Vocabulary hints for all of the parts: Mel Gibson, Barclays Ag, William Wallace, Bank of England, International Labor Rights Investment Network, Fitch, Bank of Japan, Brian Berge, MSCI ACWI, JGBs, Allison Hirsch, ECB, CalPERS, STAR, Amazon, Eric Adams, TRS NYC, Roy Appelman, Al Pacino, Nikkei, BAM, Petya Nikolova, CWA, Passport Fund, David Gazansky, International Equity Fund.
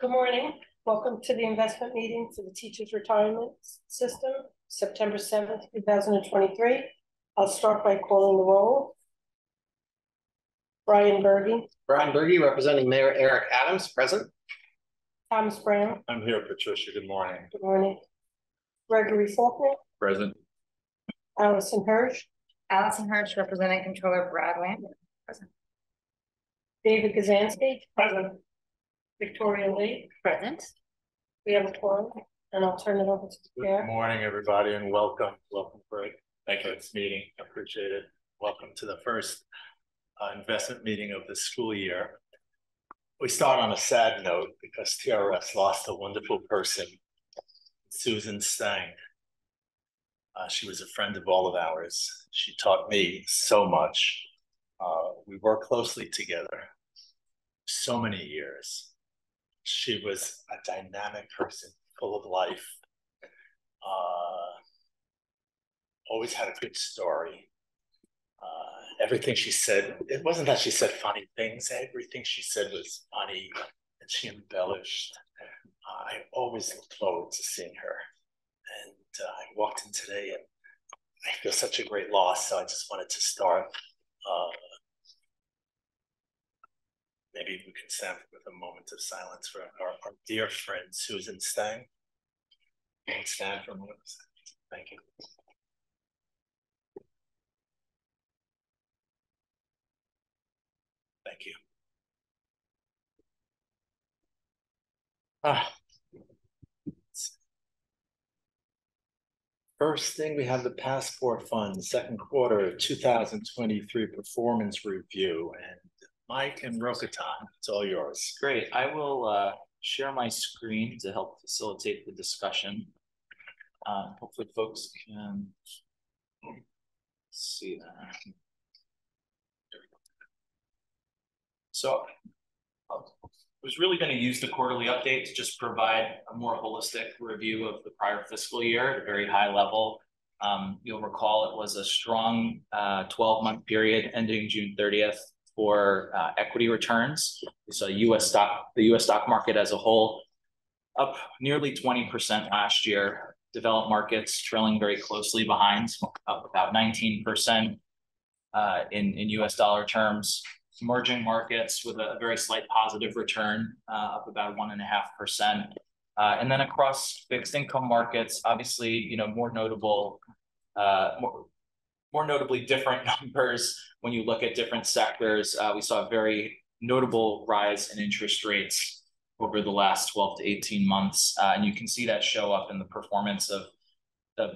Good morning. Welcome to the investment meeting for the Teachers Retirement System, September 7th, 2023. I'll start by calling the roll. Brian Berge. Brian Berge, representing Mayor Eric Adams, present. Thomas Brown. I'm here, Patricia. Good morning. Good morning. Gregory Faulkner. Present. Allison Hirsch. Allison Hirsch, representing Controller Brad Lambert. Present. David Gazansky. Present. Victoria Lee. Present. We have a quorum, and I'll turn it over to the chair. Good morning, everybody, and welcome. Welcome, Greg. Thank you for this meeting. I appreciate it. Welcome to the first investment meeting of the school year. We start on a sad note because TRS lost a wonderful person, Susan Stang. She was a friend of all of ours. She taught me so much. We worked closely together so many years. She was a dynamic person, full of life, always had a good story. Everything she said, it wasn't that she said funny things. Everything she said was funny, and she embellished. I always looked forward to seeing her. And I walked in today, and I feel such a great loss, so I just wanted to start. Maybe we can stand with a moment of silence for our dear friend, Susan Stang. Stand for a moment of silence. Thank you. Thank you. First thing, we have the Passport Fund, second quarter 2023 performance review. And Mike and Rocaton, it's all yours. Great. I will share my screen to help facilitate the discussion. Hopefully folks can see that. There we go. So I was really going to use the quarterly update to just provide a more holistic review of the prior fiscal year at a very high level. You'll recall it was a strong 12-month period ending June 30th. For equity returns. We saw the US stock market as a whole up nearly 20% last year, developed markets trailing very closely behind, up about 19% in US dollar terms, emerging markets with a very slight positive return, up about 1.5%. And then across fixed income markets, obviously, you know, more notably different numbers when you look at different sectors. We saw a very notable rise in interest rates over the last 12 to 18 months. And you can see that show up in the performance of the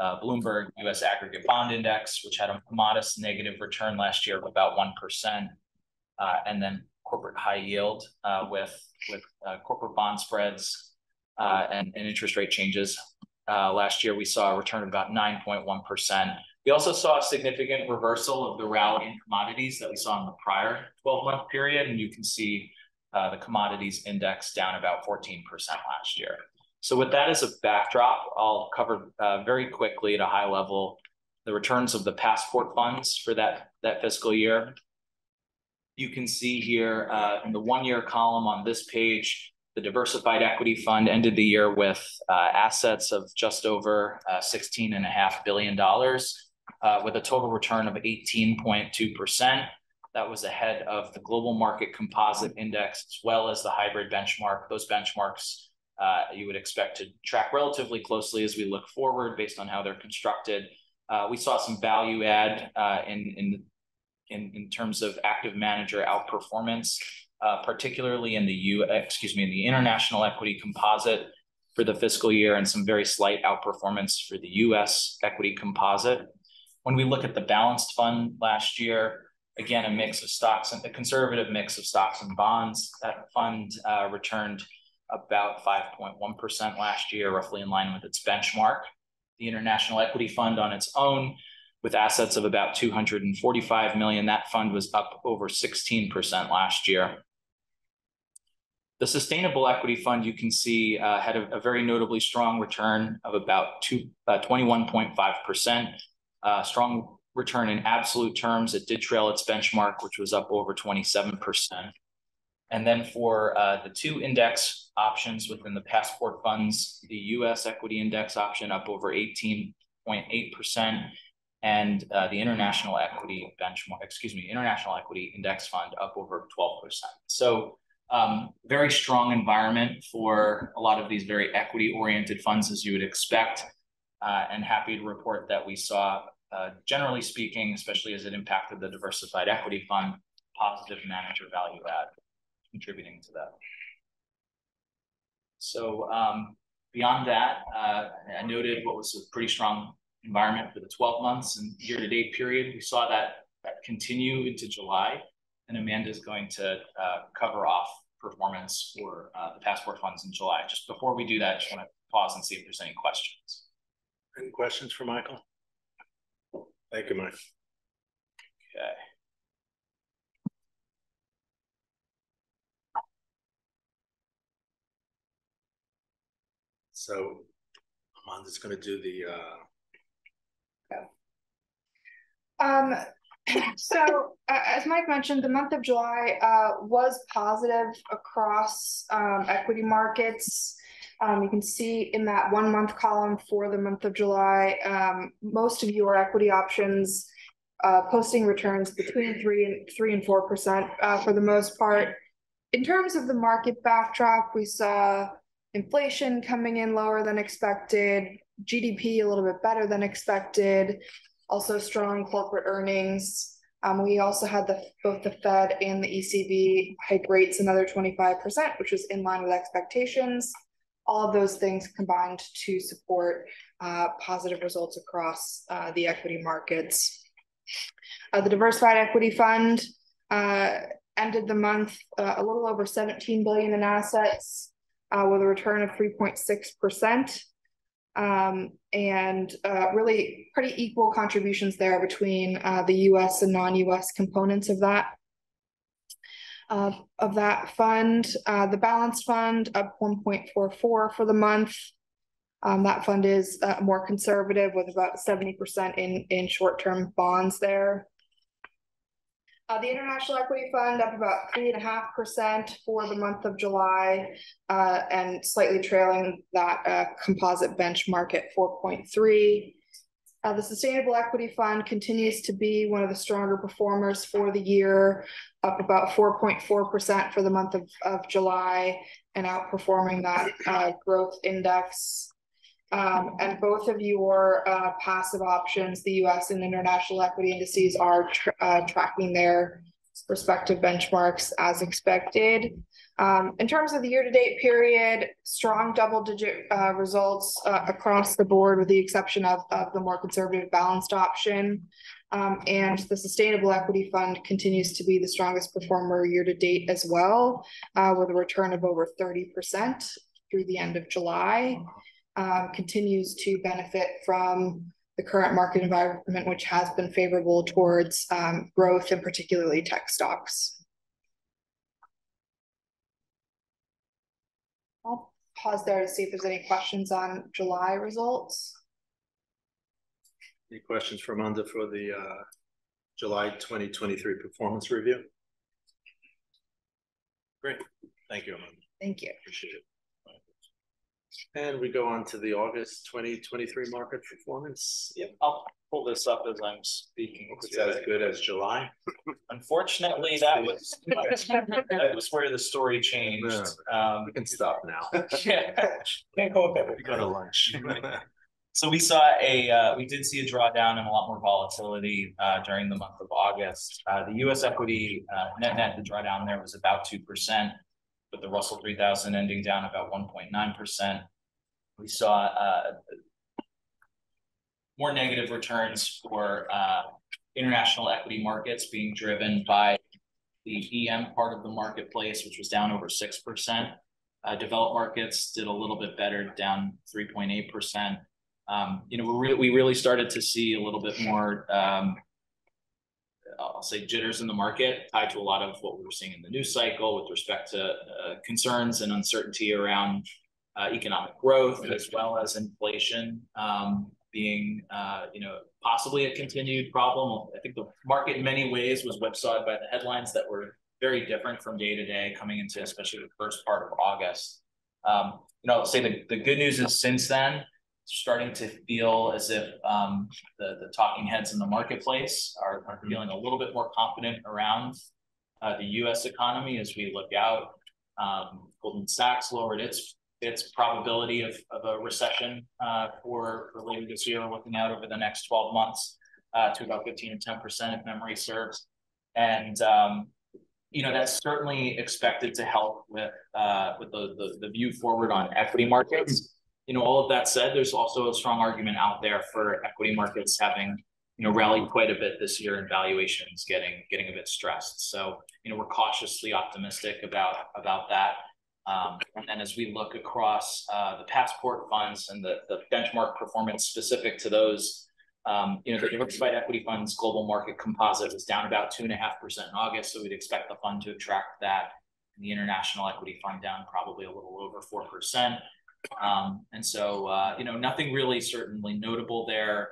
Bloomberg U.S. Aggregate Bond Index, which had a modest negative return last year of about 1%. And then corporate high yield with corporate bond spreads and interest rate changes. Last year, we saw a return of about 9.1%. We also saw a significant reversal of the rally in commodities that we saw in the prior 12-month period, and you can see the commodities index down about 14% last year. So with that as a backdrop, I'll cover very quickly at a high level the returns of the passport funds for that fiscal year. You can see here in the one-year column on this page, the Diversified Equity Fund ended the year with assets of just over $16.5 billion. With a total return of 18.2%. That was ahead of the global market composite index, as well as the hybrid benchmark. Those benchmarks you would expect to track relatively closely as we look forward based on how they're constructed. We saw some value add in terms of active manager outperformance, particularly in the international equity composite for the fiscal year, and some very slight outperformance for the U.S. equity composite. When we look at the balanced fund last year, again, a mix of stocks and a conservative mix of stocks and bonds, that fund returned about 5.1% last year, roughly in line with its benchmark. The International Equity Fund on its own, with assets of about $245 million, that fund was up over 16% last year. The Sustainable Equity Fund, you can see, had a very notably strong return of about 21.5%. Strong return in absolute terms. It did trail its benchmark, which was up over 27%. And then for the two index options within the Passport Funds, the U.S. equity index option up over 18.8%, and the international equity International Equity Index Fund up over 12%. So very strong environment for a lot of these very equity-oriented funds, as you would expect, and happy to report that we saw, generally speaking, especially as it impacted the Diversified Equity Fund, positive manager value add contributing to that. So beyond that, I noted what was a pretty strong environment for the 12 months and year-to-date period. We saw that continue into July, and Amanda's going to cover off performance for the Passport Funds in July. Just before we do that, I just want to pause and see if there's any questions. Any questions for Michael? Thank you, Mike. Okay. So Amanda's going to do the... as Mike mentioned, the month of July was positive across equity markets. You can see in that 1 month column for the month of July, most of your equity options posting returns between 3% and 4% for the most part. In terms of the market backdrop, we saw inflation coming in lower than expected, GDP a little bit better than expected, also strong corporate earnings. We also had both the Fed and the ECB hike rates another 25%, which was in line with expectations. All of those things combined to support positive results across the equity markets. The Diversified Equity Fund ended the month a little over $17 billion in assets with a return of 3.6%. Really pretty equal contributions there between the U.S. and non-U.S. components of that fund. The Balanced Fund up 1.44 for the month. That fund is more conservative with about 70% in short-term bonds there. The International Equity Fund up about 3.5% for the month of July, and slightly trailing that composite benchmark at 4.3. The Sustainable Equity Fund continues to be one of the stronger performers for the year, up about 4.4% for the month of July, and outperforming that growth index. And both of your passive options, the U.S. and international equity indices, are tracking their respective benchmarks as expected. In terms of the year-to-date period, strong double-digit results across the board, with the exception of the more conservative balanced option. And the Sustainable Equity Fund continues to be the strongest performer year-to-date as well, with a return of over 30% through the end of July. Continues to benefit from the current market environment, which has been favorable towards growth and particularly tech stocks. I'll pause there to see if there's any questions on July results. Any questions for Amanda for the July 2023 performance review? Great. Thank you, Amanda. Thank you. Appreciate it. And we go on to the August 2023 market performance. Yep, I'll pull this up as I'm speaking. It's as good as July. Unfortunately, that was where the story changed. We can stop now. Yeah, can't go back. We go to lunch. So we saw we did see a drawdown and a lot more volatility during the month of August. The U.S. equity net, the drawdown there was about 2%. With the Russell 3,000 ending down about 1.9%. We saw more negative returns for international equity markets, being driven by the EM part of the marketplace, which was down over 6%. Developed markets did a little bit better, down 3.8%. We really started to see a little bit more, I'll say, jitters in the market, tied to a lot of what we were seeing in the news cycle with respect to concerns and uncertainty around economic growth, as well as inflation being, possibly a continued problem. I think the market in many ways was whipsawed by the headlines that were very different from day to day coming into especially the first part of August. You know, I'll say the good news is since then, starting to feel as if the talking heads in the marketplace are feeling a little bit more confident around the U.S. economy as we look out. Goldman Sachs lowered its probability of a recession for later this year, looking out over the next 12 months to about 15% to 10%, if memory serves. And you know, that's certainly expected to help with the view forward on equity markets. You know, all of that said, there's also a strong argument out there for equity markets having, you know, rallied quite a bit this year and valuations getting a bit stressed. So, you know, we're cautiously optimistic about that. And then as we look across the passport funds and the benchmark performance specific to those, you know, the Diversified Equity Fund's Global Market Composite was down about 2.5% in August, so we'd expect the fund to attract that. And the International Equity Fund down probably a little over 4%. And so, you know, nothing really certainly notable there,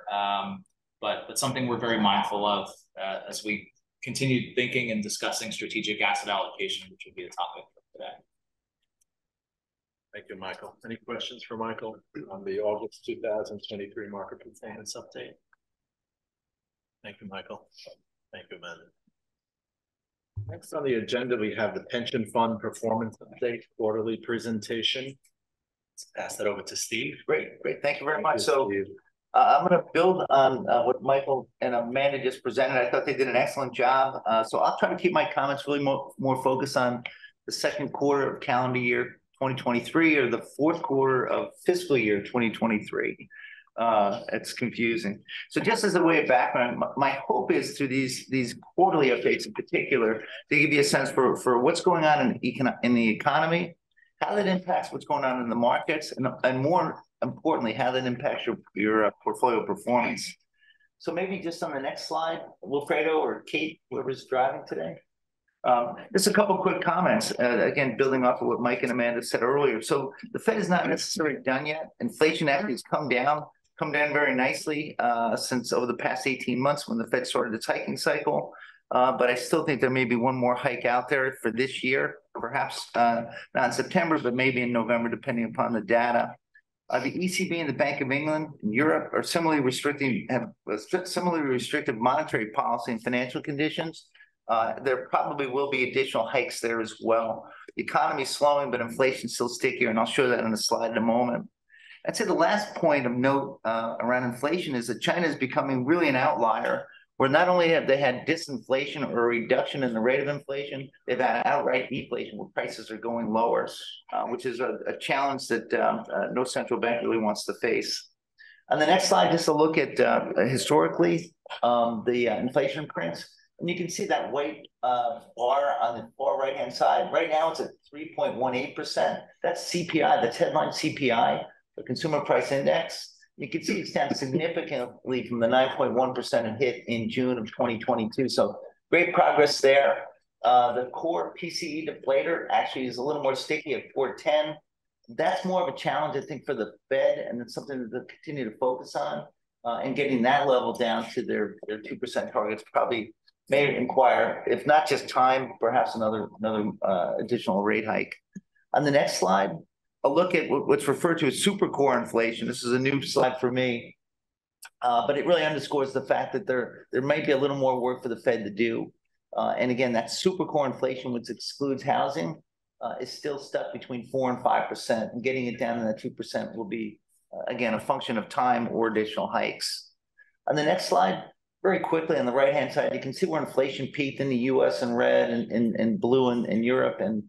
but something we're very mindful of as we continue thinking and discussing strategic asset allocation, which would be the topic of today. Thank you, Michael. Any questions for Michael on the August 2023 market performance update? Thank you, Michael. Thank you, Amanda. Next on the agenda, we have the pension fund performance update quarterly presentation. Let's pass that over to Steve. Great. Thank you very much. So I'm going to build on what Michael and Amanda just presented. I thought they did an excellent job. So I'll try to keep my comments really more focused on the second quarter of calendar year 2023 or the fourth quarter of fiscal year 2023. It's confusing. So just as a way of background, my hope is through these quarterly updates in particular to give you a sense for what's going on in the economy, how that impacts what's going on in the markets, and more importantly, how that impacts your portfolio performance. So maybe just on the next slide, Wilfredo or Kate, whoever's driving today. Just a couple of quick comments, again, building off of what Mike and Amanda said earlier. So the Fed is not necessarily done yet. Inflation actually has come down very nicely since over the past 18 months when the Fed started its hiking cycle. But I still think there may be one more hike out there for this year, perhaps not in September, but maybe in November, depending upon the data. The ECB and the Bank of England in Europe are have similarly restrictive monetary policy and financial conditions. There probably will be additional hikes there as well. The economy is slowing, but inflation is still stickier, and I'll show that on the slide in a moment. I'd say the last point of note around inflation is that China is becoming really an outlier, where not only have they had disinflation or a reduction in the rate of inflation, they've had outright deflation where prices are going lower, which is a challenge that no central bank really wants to face. On the next slide, just a look at historically the inflation prints. And you can see that white bar on the far right-hand side. Right now it's at 3.18%. That's CPI, that's headline CPI, the Consumer Price Index. You can see it's down significantly from the 9.1% it hit in June of 2022. So great progress there. The core PCE deflator actually is a little more sticky at 4.10. That's more of a challenge, I think, for the Fed, and it's something that they'll continue to focus on. And getting that level down to their 2% targets probably may require, if not just time, perhaps another additional rate hike. On the next slide, a look at what's referred to as supercore inflation. This is a new slide for me, but it really underscores the fact that there might be a little more work for the Fed to do. And again, that supercore inflation, which excludes housing, is still stuck between 4 and 5%. And getting it down to that 2% will be, again, a function of time or additional hikes. On the next slide, very quickly on the right-hand side, you can see where inflation peaked in the U.S. in red and blue in Europe, and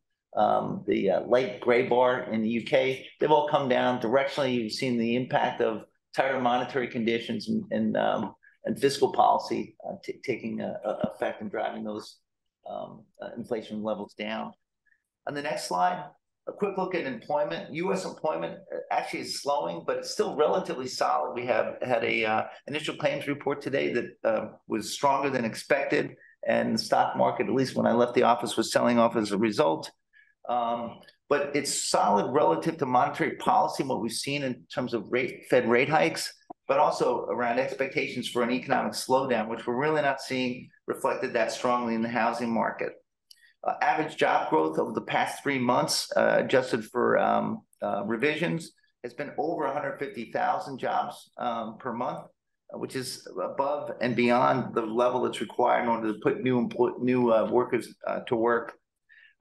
the light gray bar in the U.K. They've all come down directionally. You've seen the impact of tighter monetary conditions and fiscal policy taking effect and driving those inflation levels down. On the next slide, a quick look at employment. U.S. employment actually is slowing, but it's still relatively solid. We have had a initial claims report today that was stronger than expected, and the stock market, at least when I left the office, was selling off as a result. But it's solid relative to monetary policy and what we've seen in terms of Fed rate hikes, but also around expectations for an economic slowdown, which we're really not seeing reflected that strongly in the housing market. Average job growth over the past 3 months, adjusted for revisions, has been over 150,000 jobs per month, which is above and beyond the level that's required in order to put new workers to work.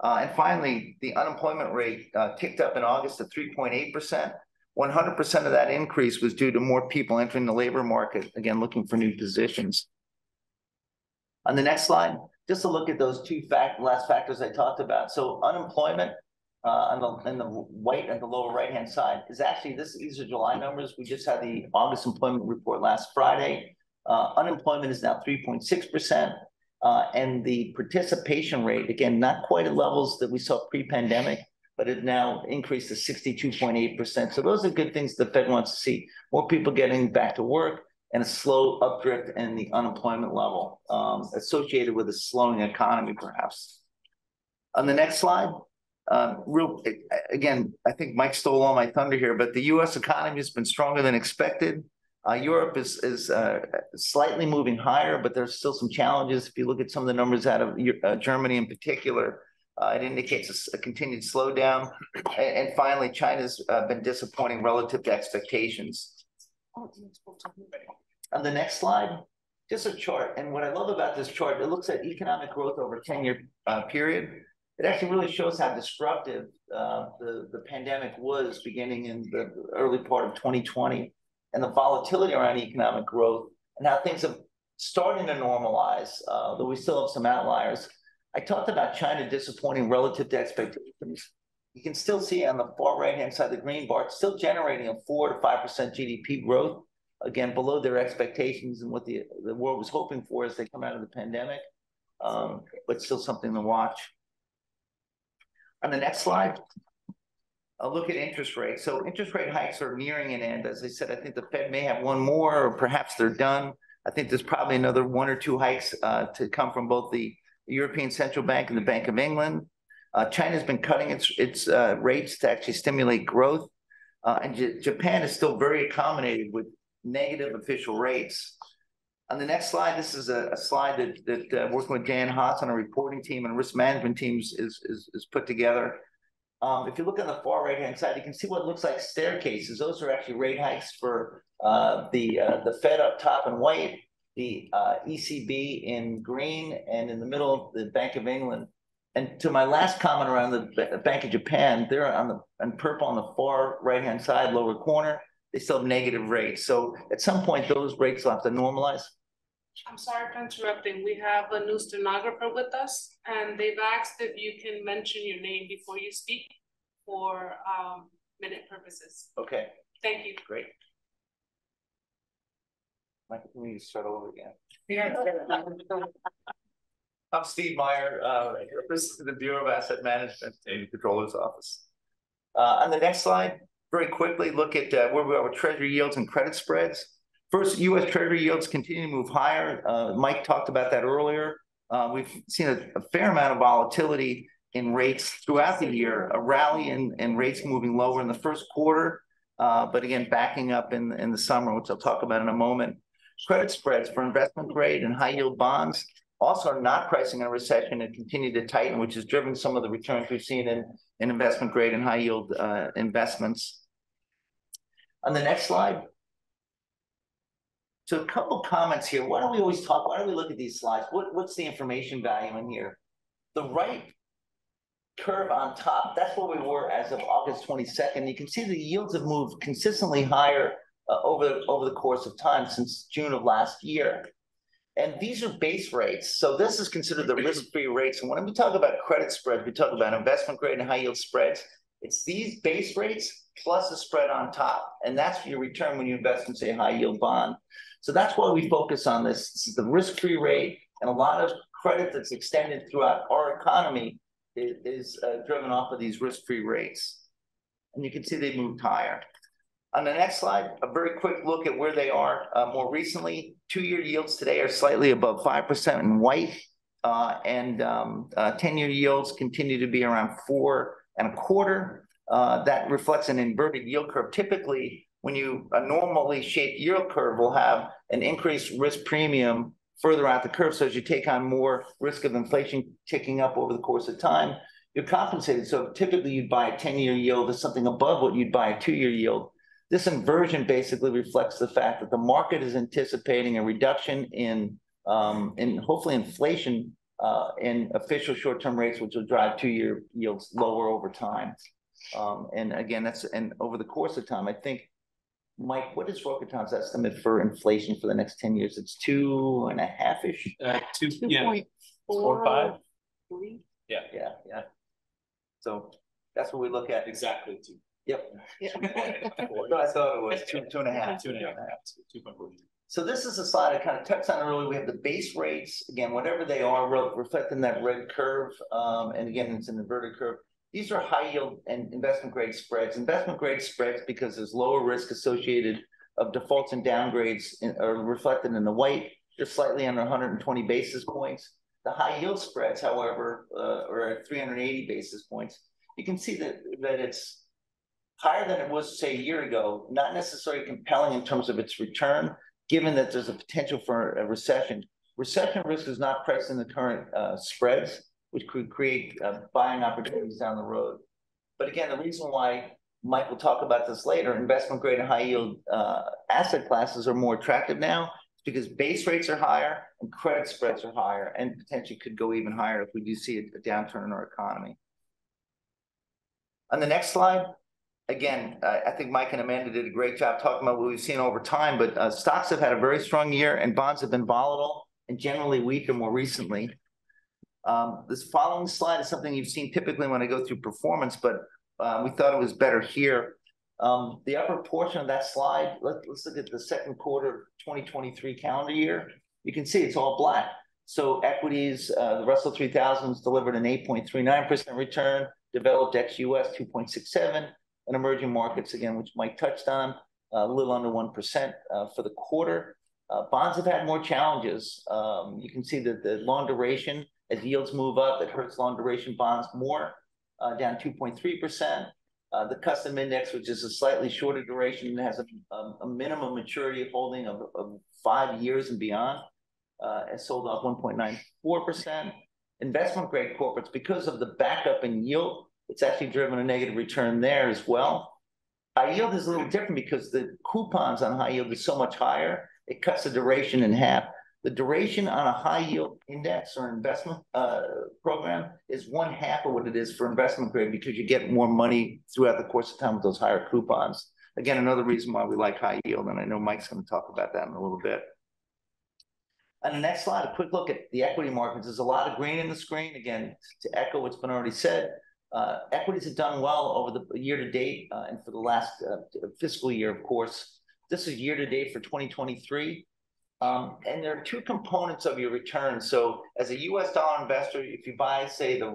And finally, the unemployment rate ticked up in August to 3.8%. 100% of that increase was due to more people entering the labor market, again, looking for new positions. On the next slide, just to look at those two last factors I talked about. So unemployment on the white and the lower right-hand side is actually, these are July numbers. We just had the August employment report last Friday. Unemployment is now 3.6%. And the participation rate, again, not quite at levels that we saw pre-pandemic, but it now increased to 62.8%. So those are good things the Fed wants to see. More people getting back to work and a slow updrift in the unemployment level associated with a slowing economy, perhaps. On the next slide, again, I think Mike stole all my thunder here, but the U.S. economy has been stronger than expected. Europe is slightly moving higher, but there's still some challenges. If you look at some of the numbers out of Germany in particular, it indicates a continued slowdown. And finally, China's been disappointing relative to expectations. On the next slide, just a chart. And what I love about this chart, it looks at economic growth over a 10-year period. It actually really shows how disruptive the pandemic was beginning in the early part of 2020 and the volatility around economic growth and how things are starting to normalize, though we still have some outliers. I talked about China disappointing relative to expectations. You can still see on the far right-hand side of the green bar, it's still generating a 4 to 5% GDP growth, again, below their expectations and what the world was hoping for as they come out of the pandemic, but still something to watch. On the next slide, I'll look at interest rates. So interest rate hikes are nearing an end. As I said, I think the Fed may have one more, or perhaps they're done. I think there's probably another 1 or 2 hikes to come from both the European Central Bank and the Bank of England. China's been cutting its rates to actually stimulate growth. And Japan is still very accommodated with negative official rates. On the next slide, this is a slide that working with Dan Hotz on a reporting team and risk management teams is put together. If you look on the far right-hand side, you can see what looks like staircases. Those are actually rate hikes for the Fed up top in white, the ECB in green, and in the middle, the Bank of England. And to my last comment around the Bank of Japan, they're in purple on the far right-hand side, lower corner. They still have negative rates. So at some point, those rates will have to normalize. I'm sorry for interrupting. We have a new stenographer with us, and they've asked if you can mention your name before you speak for minute purposes. Okay. Thank you. Great. Michael, can we start over again? Yeah. I'm Steve Meyer, representing the Bureau of Asset Management in the Controller's Office. On the next slide, very quickly, look at where we are with Treasury yields and credit spreads. First, U.S. Treasury yields continue to move higher. Mike talked about that earlier. We've seen a fair amount of volatility in rates throughout the year, a rally in rates moving lower in the first quarter, but again, backing up in the summer, which I'll talk about in a moment. Credit spreads for investment grade and high yield bonds also are not pricing in a recession and continue to tighten, which has driven some of the returns we've seen in investment grade and high yield investments. On the next slide. So a couple comments here. Why don't we always talk? Why don't we look at these slides? What's the information value in here? The right curve on top, that's where we were as of August 22nd. You can see the yields have moved consistently higher over the course of time since June of last year. And these are base rates. So this is considered the risk-free rates. And when we talk about credit spreads, we talk about investment grade and high yield spreads. It's these base rates plus a spread on top. And that's your return when you invest in, say, a high yield bond. So that's why we focus on this. This is the risk-free rate, and a lot of credit that's extended throughout our economy is driven off of these risk-free rates. And you can see they moved higher. On the next slide, a very quick look at where they are more recently. Two-year yields today are slightly above 5% in white, and 10-year yields continue to be around 4.25%. That reflects an inverted yield curve. Typically, when you normally shaped yield curve will have an increased risk premium further out the curve. So as you take on more risk of inflation ticking up over the course of time, you're compensated. So typically you'd buy a 10-year yield as something above what you'd buy a 2-year yield. This inversion basically reflects the fact that the market is anticipating a reduction in hopefully inflation in official short-term rates, which will drive 2-year yields lower over time. And again, that's over the course of time. I think, Mike, what is Rocaton's estimate for inflation for the next 10 years? It's 2.5-ish? 2.45. Yeah. So that's what we look at. Exactly 2. Yep. Yeah. No, I thought it was 2.5. 2.5. 2.4. So this is a slide I kind of touched on earlier. We have the base rates, again, whatever they are, reflecting that red curve. And again, it's an inverted curve. These are high yield and investment grade spreads. Investment grade spreads, because there's lower risk associated of defaults and downgrades, are reflected in the white. They're slightly under 120 basis points. The high yield spreads, however, are at 380 basis points. You can see that it's higher than it was, say, a year ago, not necessarily compelling in terms of its return, given that there's a potential for a recession. Recession risk is not priced in the current spreads, which could create buying opportunities down the road. But again, the reason why, Mike will talk about this later, investment grade and high yield asset classes are more attractive now is because base rates are higher and credit spreads are higher and potentially could go even higher if we do see a downturn in our economy. On the next slide, again, I think Mike and Amanda did a great job talking about what we've seen over time, but stocks have had a very strong year and bonds have been volatile and generally weaker more recently. This following slide is something you've seen typically when I go through performance, but we thought it was better here. The upper portion of that slide, let's look at the second quarter of 2023 calendar year. You can see it's all black. So equities, the Russell 3000s delivered an 8.39% return, developed ex-US 2.67, and emerging markets, again, which Mike touched on, a little under 1% for the quarter. Bonds have had more challenges. You can see that the long duration, as yields move up, it hurts long duration bonds more, down 2.3%. The custom index, which is a slightly shorter duration, has a minimum maturity of holding of 5 years and beyond, has sold off 1.94%. Investment grade corporates, because of the backup in yield, it's actually driven a negative return there as well. High yield is a little different because the coupons on high yield is so much higher, it cuts the duration in half. The duration on a high yield index or investment program is 1/2 of what it is for investment grade because you get more money throughout the course of time with those higher coupons. Again, another reason why we like high yield, and I know Mike's going to talk about that in a little bit. On the next slide, a quick look at the equity markets. There's a lot of green in the screen. Again, to echo what's been already said, equities have done well over the year to date and for the last fiscal year, of course. This is year to date for 2023. And there are two components of your return. So as a U.S. dollar investor, if you buy, say, the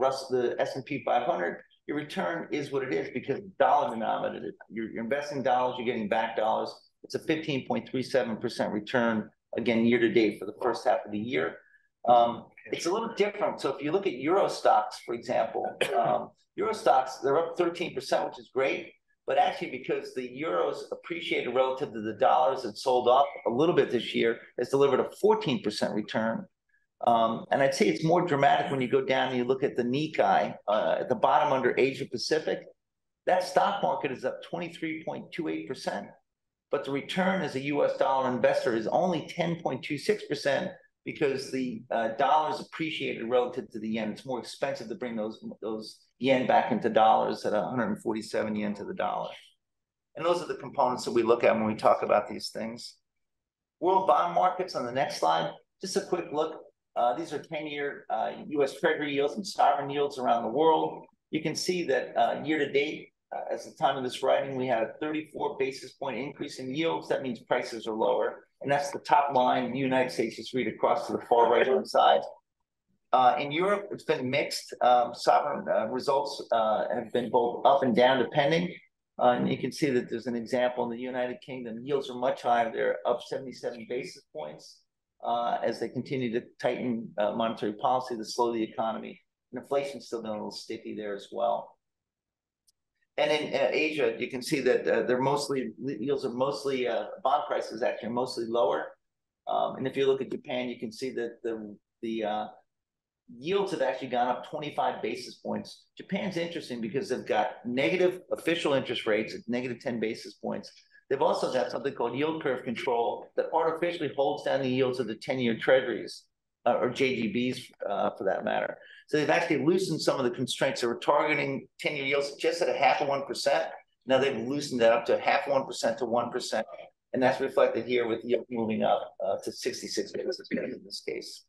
S&P 500, your return is what it is because dollar denominated. You're investing dollars, you're getting back dollars. It's a 15.37% return, again, year to date for the first half of the year. It's a little different. So if you look at Euro stocks, for example, Euro stocks, they're up 13%, which is great. But actually, because the euro's appreciated relative to the dollars, it sold off a little bit this year, has delivered a 14% return. And I'd say it's more dramatic when you go down and you look at the Nikkei, at the bottom under Asia Pacific. That stock market is up 23.28%, but the return as a US dollar investor is only 10.26% because the dollar's appreciated relative to the yen. It's more expensive to bring those yen back into dollars at 147 yen to the dollar. And those are the components that we look at when we talk about these things. World bond markets on the next slide, just a quick look. These are 10-year US Treasury yields and sovereign yields around the world. You can see that year to date, as the time of this writing, we had a 34 basis point increase in yields. That means prices are lower. And that's the top line in the United States. Just read across to the far right-hand side. In Europe, it's been mixed. Sovereign results have been both up and down depending. And you can see that there's an example in the United Kingdom. Yields are much higher. They're up 77 basis points as they continue to tighten monetary policy to slow the economy. And inflation's still been a little sticky there as well. And in Asia, you can see that yields are mostly, bond prices actually are mostly lower. And if you look at Japan, you can see that the yields have actually gone up 25 basis points. Japan's interesting because they've got negative official interest rates at negative 10 basis points. They've also got something called yield curve control that artificially holds down the yields of the 10-year treasuries, or JGBs for that matter. So they've actually loosened some of the constraints. They were targeting 10-year yields just at a half of 1%. Now they've loosened that up to half 1% to 1%. And that's reflected here with yield moving up to 66 basis points in this case.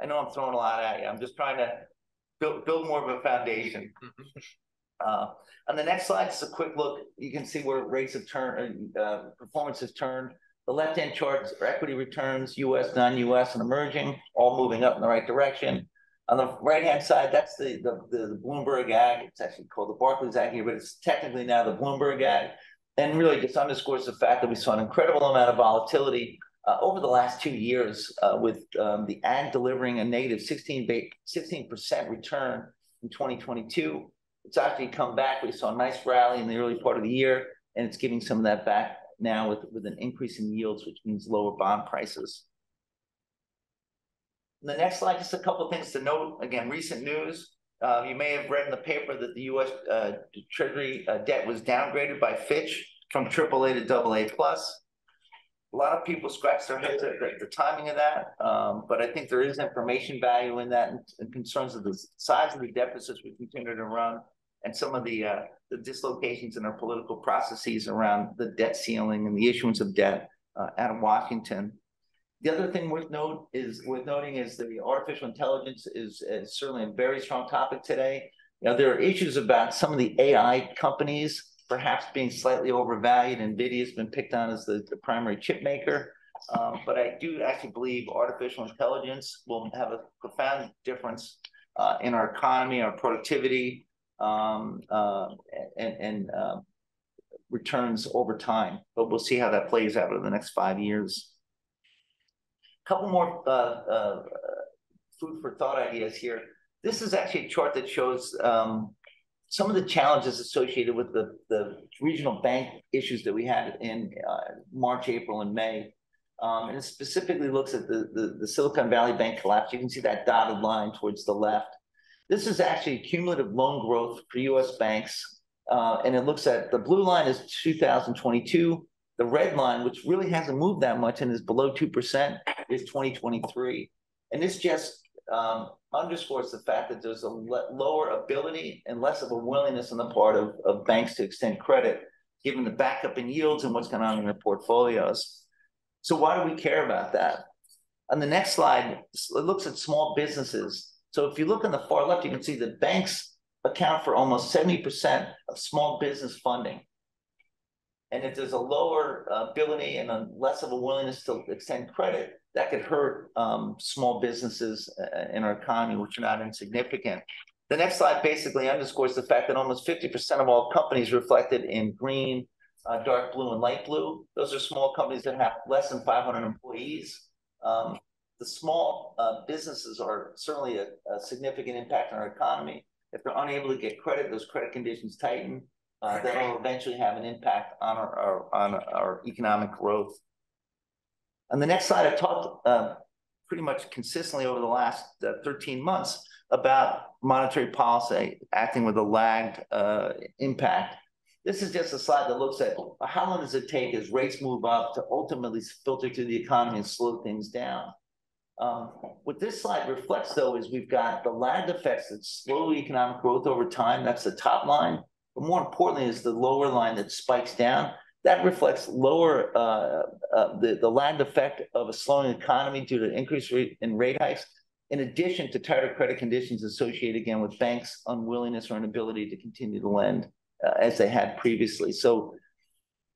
I know I'm throwing a lot at you. I'm just trying to build more of a foundation. On the next slide, just a quick look. You can see where rates have turned, performance has turned. The left-hand charts are equity returns, U.S., non-U.S., and emerging, all moving up in the right direction. On the right-hand side, that's the Bloomberg Ag. It's actually called the Barclays Ag here, but it's technically now the Bloomberg Ag. And really just underscores the fact that we saw an incredible amount of volatility over the last 2 years with the ag delivering a negative 16% return in 2022. It's actually come back. We saw a nice rally in the early part of the year, and it's giving some of that back now with an increase in yields, which means lower bond prices. And the next slide, just a couple of things to note. Again, recent news. You may have read in the paper that the U.S. Treasury debt was downgraded by Fitch from AAA to AA+. A lot of people scratch their heads at the timing of that, but I think there is information value in that and concerns of the size of the deficits we continue to run and some of the dislocations in our political processes around the debt ceiling and the issuance of debt out of Washington. The other thing worth noting is that the artificial intelligence is certainly a very strong topic today. You know, there are issues about some of the AI companies perhaps being slightly overvalued. NVIDIA has been picked on as the primary chip maker. But I do actually believe artificial intelligence will have a profound difference in our economy, our productivity, and returns over time. But we'll see how that plays out over the next 5 years. Couple more food for thought ideas here. This is actually a chart that shows some of the challenges associated with the regional bank issues that we had in March, April, and May. And it specifically looks at the Silicon Valley Bank collapse. You can see that dotted line towards the left. This is actually cumulative loan growth for U.S. banks. And it looks at the blue line is 2022. The red line, which really hasn't moved that much and is below 2%, is 2023. And this just underscores the fact that there's a lower ability and less of a willingness on the part of banks to extend credit, given the backup in yields and what's going on in their portfolios. So why do we care about that? On the next slide, it looks at small businesses. So if you look on the far left, you can see that banks account for almost 70% of small business funding. And if there's a lower ability and a less of a willingness to extend credit, that could hurt small businesses in our economy, which are not insignificant. The next slide basically underscores the fact that almost 50% of all companies reflected in green, dark blue, and light blue. Those are small companies that have less than 500 employees. The small businesses are certainly a significant impact on our economy. If they're unable to get credit, those credit conditions tighten. That will eventually have an impact on our economic growth. On the next slide, I've talked pretty much consistently over the last 13 months about monetary policy acting with a lagged impact. This is just a slide that looks at how long does it take as rates move up to ultimately filter through the economy and slow things down. What this slide reflects, though, is we've got the lagged effects that slow economic growth over time. That's the top line. But more importantly is the lower line that spikes down. That reflects lower the lagged effect of a slowing economy due to increase in rate hikes, in addition to tighter credit conditions associated, again, with banks' unwillingness or inability to continue to lend as they had previously. So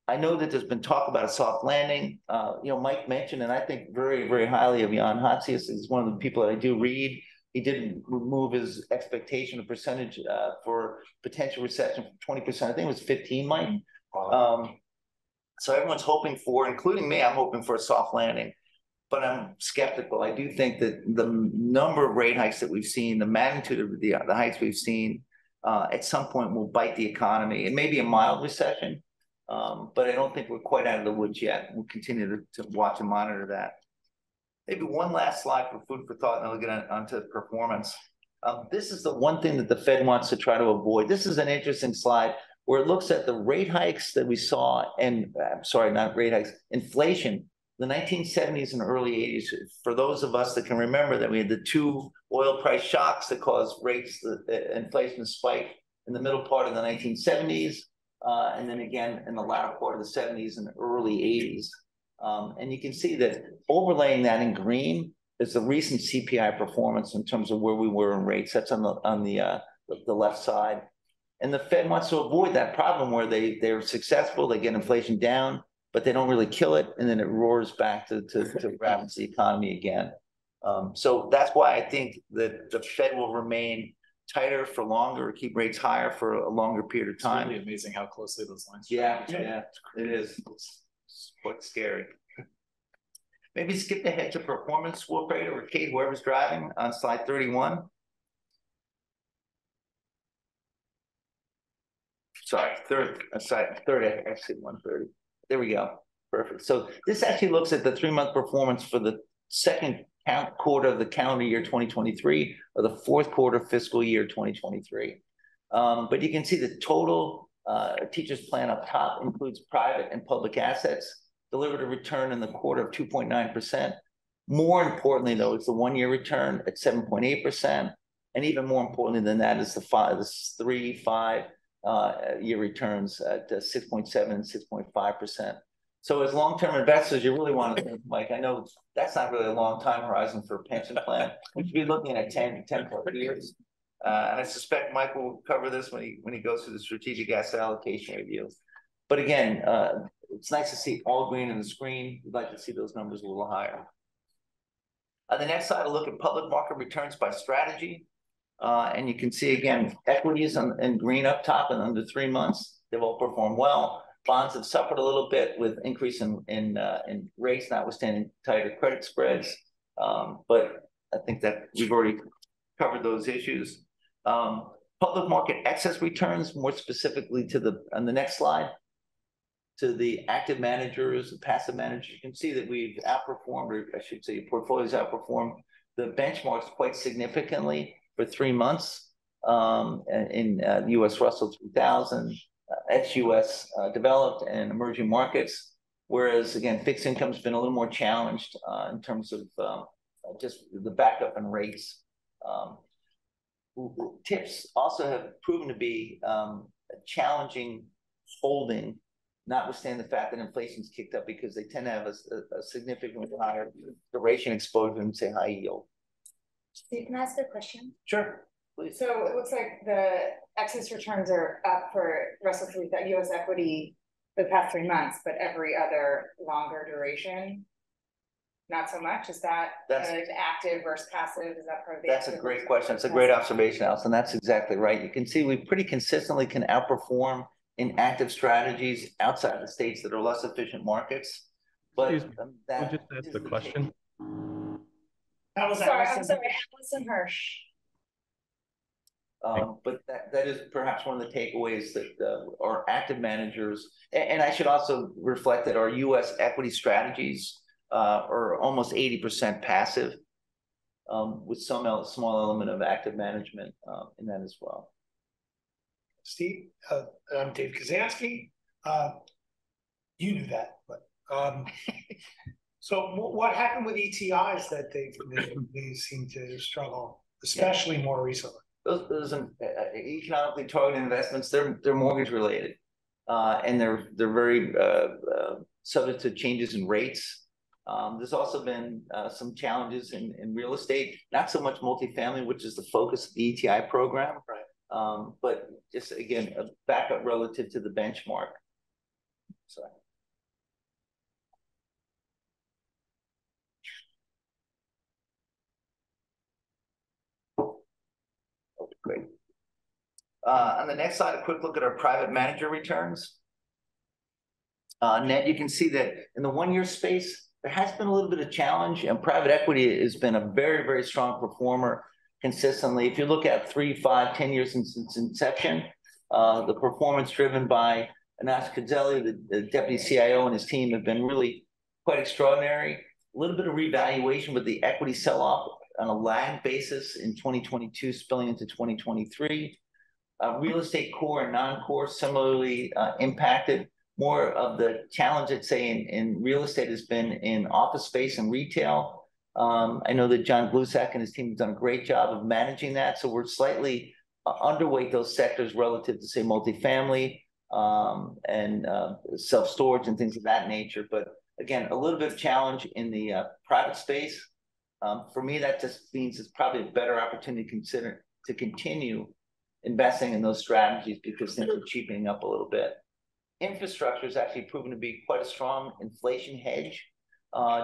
I know that there's been talk about a soft landing. You know, Mike mentioned, and I think very, very highly of Jan Hatzius. He's one of the people that I do read. He didn't remove his expectation of percentage for potential recession from 20%. I think it was 15, Mike. So everyone's hoping for, including me, I'm hoping for a soft landing. But I'm skeptical. I do think that the number of rate hikes that we've seen, the magnitude of the hikes we've seen, at some point will bite the economy. It may be a mild recession, But I don't think we're quite out of the woods yet. We'll continue to watch and monitor that. Maybe one last slide for food for thought, and then we'll get onto performance. This is the one thing that the Fed wants to try to avoid. This is an interesting slide where it looks at the rate hikes that we saw, and sorry, not rate hikes, inflation, the 1970s and early 80s. For those of us that can remember that we had the two oil price shocks that caused rates, the inflation spike in the middle part of the 1970s, and then again in the latter part of the 70s and early 80s. And you can see that overlaying that in green is the recent CPI performance in terms of where we were in rates. That's on the left side. And the Fed wants to avoid that problem where they're successful, they get inflation down, but they don't really kill it, and then it roars back to ravage the economy again. So that's why I think that the Fed will remain tighter for longer, keep rates higher for a longer period of time. It's really amazing how closely those lines track. Yeah, it is. It's quite scary. Maybe skip ahead to performance, Wolfrader or Kate, whoever's driving, on slide 31. Sorry, third, I said 130. There we go. Perfect. So this actually looks at the three-month performance for the second quarter of the calendar year 2023 or the fourth quarter fiscal year 2023. But you can see the total teachers plan up top includes private and public assets, delivered a return in the quarter of 2.9%. More importantly, though, it's the one-year return at 7.8%. And even more importantly than that is the 3-5 year returns at 6.7 and 6.5%. So as long-term investors, you really want to think, Mike, I know that's not really a long time horizon for a pension plan. We should be looking at 10 plus years. And I suspect Mike will cover this when he goes through the strategic asset allocation review. But again, it's nice to see all green in the screen. We'd like to see those numbers a little higher. On the next slide, I'll look at public market returns by strategy. And you can see, again, equities in green up top and under 3 months, they've all performed well. Bonds have suffered a little bit with increase in rates, notwithstanding tighter credit spreads. But I think that we've already covered those issues. Public market excess returns, more specifically on the next slide, to the active managers, the passive managers. You can see that we've outperformed, or I should say portfolios outperformed the benchmarks quite significantly for 3 months in U.S. Russell 3000, ex-U.S. Developed and emerging markets, whereas, again, fixed income's been a little more challenged in terms of just the backup in rates. Tips also have proven to be a challenging holding, notwithstanding the fact that inflation's kicked up, because they tend to have a significantly higher duration exposure than, say, high yield. Steve, can I ask a question? Sure, please. So it looks like the excess returns are up for Russell 3000 U.S. equity the past 3 months, but every other longer duration, not so much. Is that active versus passive? Is that part of the? That's a great question. It's a great observation, Alison. That's exactly right. You can see we pretty consistently can outperform in active strategies outside the states that are less efficient markets. But that just asked the question. Sorry, I'm sorry, Alison Hirsch. But that is perhaps one of the takeaways that our active managers, and I should also reflect that our U.S. equity strategies are almost 80% passive, with some small element of active management in that as well. Steve, I'm Dave Kazansky. You knew that, but so what happened with ETIs that they seem to struggle, especially more recently? Those economically targeted investments—they're mortgage related, and they're very subject to changes in rates. There's also been some challenges in real estate, not so much multifamily, which is the focus of the ETI program, right? But just again, a backup relative to the benchmark. So. Great. On the next slide, a quick look at our private manager returns. Ned, you can see that in the one-year space, there has been a little bit of challenge, and private equity has been a very, very strong performer consistently. If you look at 3, 5, 10 years since its inception, the performance driven by Anas Konzali, the deputy CIO, and his team have been really quite extraordinary. A little bit of revaluation, but the equity sell-off on a lag basis in 2022 spilling into 2023. Real estate core and non-core similarly impacted. More of the challenge, I'd say, in real estate has been in office space and retail. I know that John Glusak and his team have done a great job of managing that. So we're slightly underweight those sectors relative to, say, multifamily and self-storage and things of that nature. But again, a little bit of challenge in the private space. For me, that just means it's probably a better opportunity to consider to continue investing in those strategies because things are cheapening up a little bit. Infrastructure has actually proven to be quite a strong inflation hedge,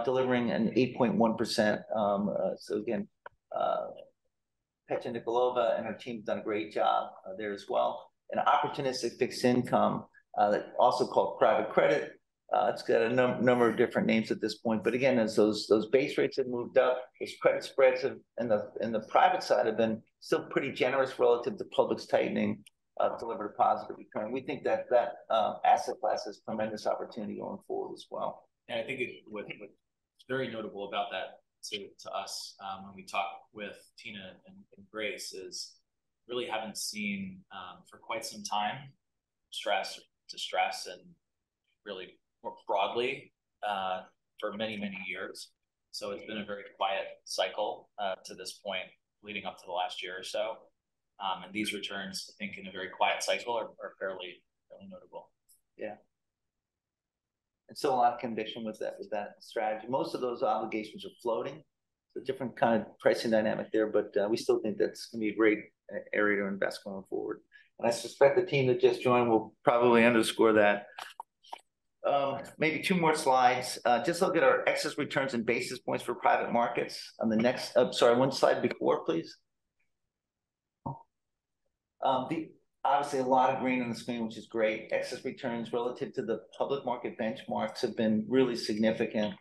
delivering an 8.1%. So again, Petya Nikolova and her team have done a great job there as well. And opportunistic fixed income, also called private credit. It's got a number of different names at this point, but again, as those base rates have moved up, those credit spreads have, in the private side have been still pretty generous relative to public's tightening, delivered a positive return. We think that asset class has tremendous opportunity going forward as well. And I think what's very notable about that to us when we talk with Tina and Grace is really haven't seen for quite some time stress, distress, and really more broadly for many, many years. So it's been a very quiet cycle to this point leading up to the last year or so. And these returns, I think, in a very quiet cycle are fairly notable. Yeah. And so a lot of conviction with that strategy. Most of those obligations are floating. It's a different kind of pricing dynamic there, but we still think that's going to be a great area to invest going forward. And I suspect the team that just joined will probably underscore that. Maybe two more slides. Just look at our excess returns and basis points for private markets on the next, sorry, one slide before, please. Obviously, a lot of green on the screen, which is great. Excess returns relative to the public market benchmarks have been really significant.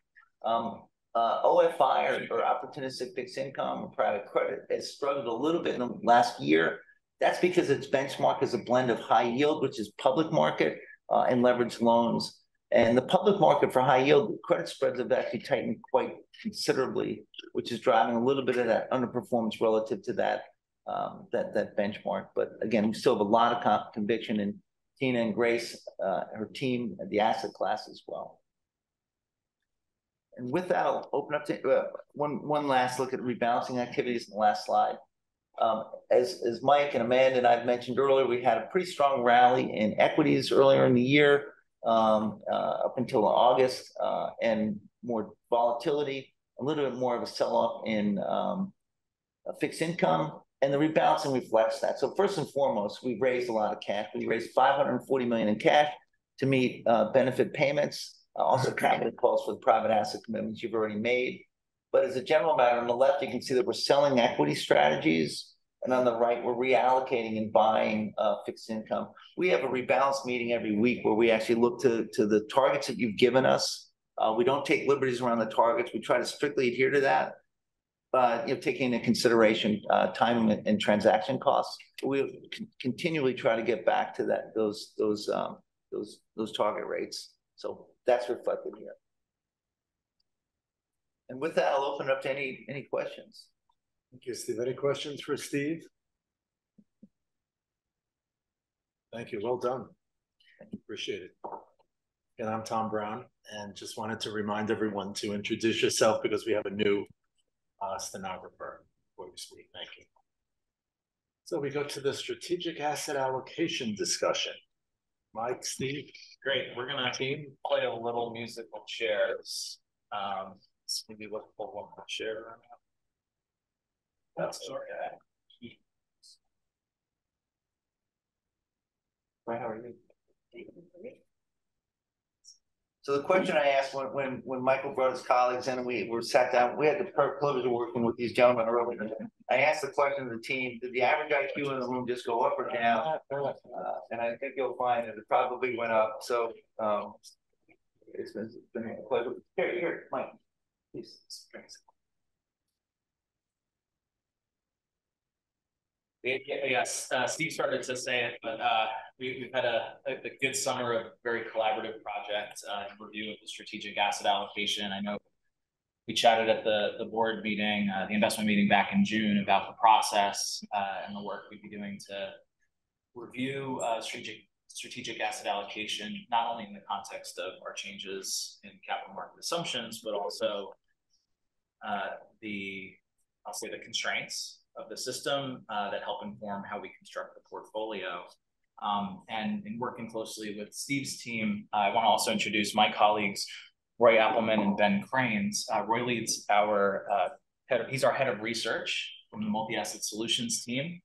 OFI, or opportunistic fixed income, or private credit, has struggled a little bit in the last year. That's because its benchmark is a blend of high yield, which is public market, and leveraged loans. And the public market for high yield credit spreads have actually tightened quite considerably, which is driving a little bit of that underperformance relative to that that benchmark. But again, we still have a lot of conviction in Tina and Grace, her team, the asset class as well. And with that, I'll open up to one last look at rebalancing activities in the last slide. As Mike and Amanda and I've mentioned earlier, we had a pretty strong rally in equities earlier in the year up until August, and more volatility, a little bit more of a sell-off in fixed income, and the rebalancing reflects that. So first and foremost, we've raised a lot of cash. We raised $540 million in cash to meet benefit payments, also capital calls for the private asset commitments you've already made. But as a general matter, on the left, you can see that we're selling equity strategies. And on the right, we're reallocating and buying fixed income. We have a rebalance meeting every week where we actually look to the targets that you've given us. We don't take liberties around the targets. We try to strictly adhere to that, taking into consideration time and transaction costs. We continually try to get back to that those target rates. So that's reflected here. And with that, I'll open it up to any questions. Thank you, Steve. Any questions for Steve? Thank you. Well done. Appreciate it. And I'm Tom Brown, and just wanted to remind everyone to introduce yourself because we have a new stenographer before you speak. Thank you. So we go to the strategic asset allocation discussion. Mike, Steve. Great. We're going to play a little musical chairs. So maybe we'll pull one more share right now. That's okay. Right, how are you? So the question I asked when Michael brought his colleagues in and we were sat down, we had the privilege of working with these gentlemen earlier. I asked the question of the team, did the average IQ in the room just go up or down? And I think you'll find that it probably went up. So it's been a pleasure. Here, Mike. Yes, Steve started to say it, but we've had a good summer of very collaborative project review of the strategic asset allocation. I know we chatted at the board meeting, the investment meeting back in June about the process and the work we'd be doing to review strategic asset allocation, not only in the context of our changes in capital market assumptions, but also the constraints of the system that help inform how we construct the portfolio. And working closely with Steve's team, I want to also introduce my colleagues, Roy Appelman and Ben Cranes. Roy leads our, he's our head of research from the multi-asset solutions team.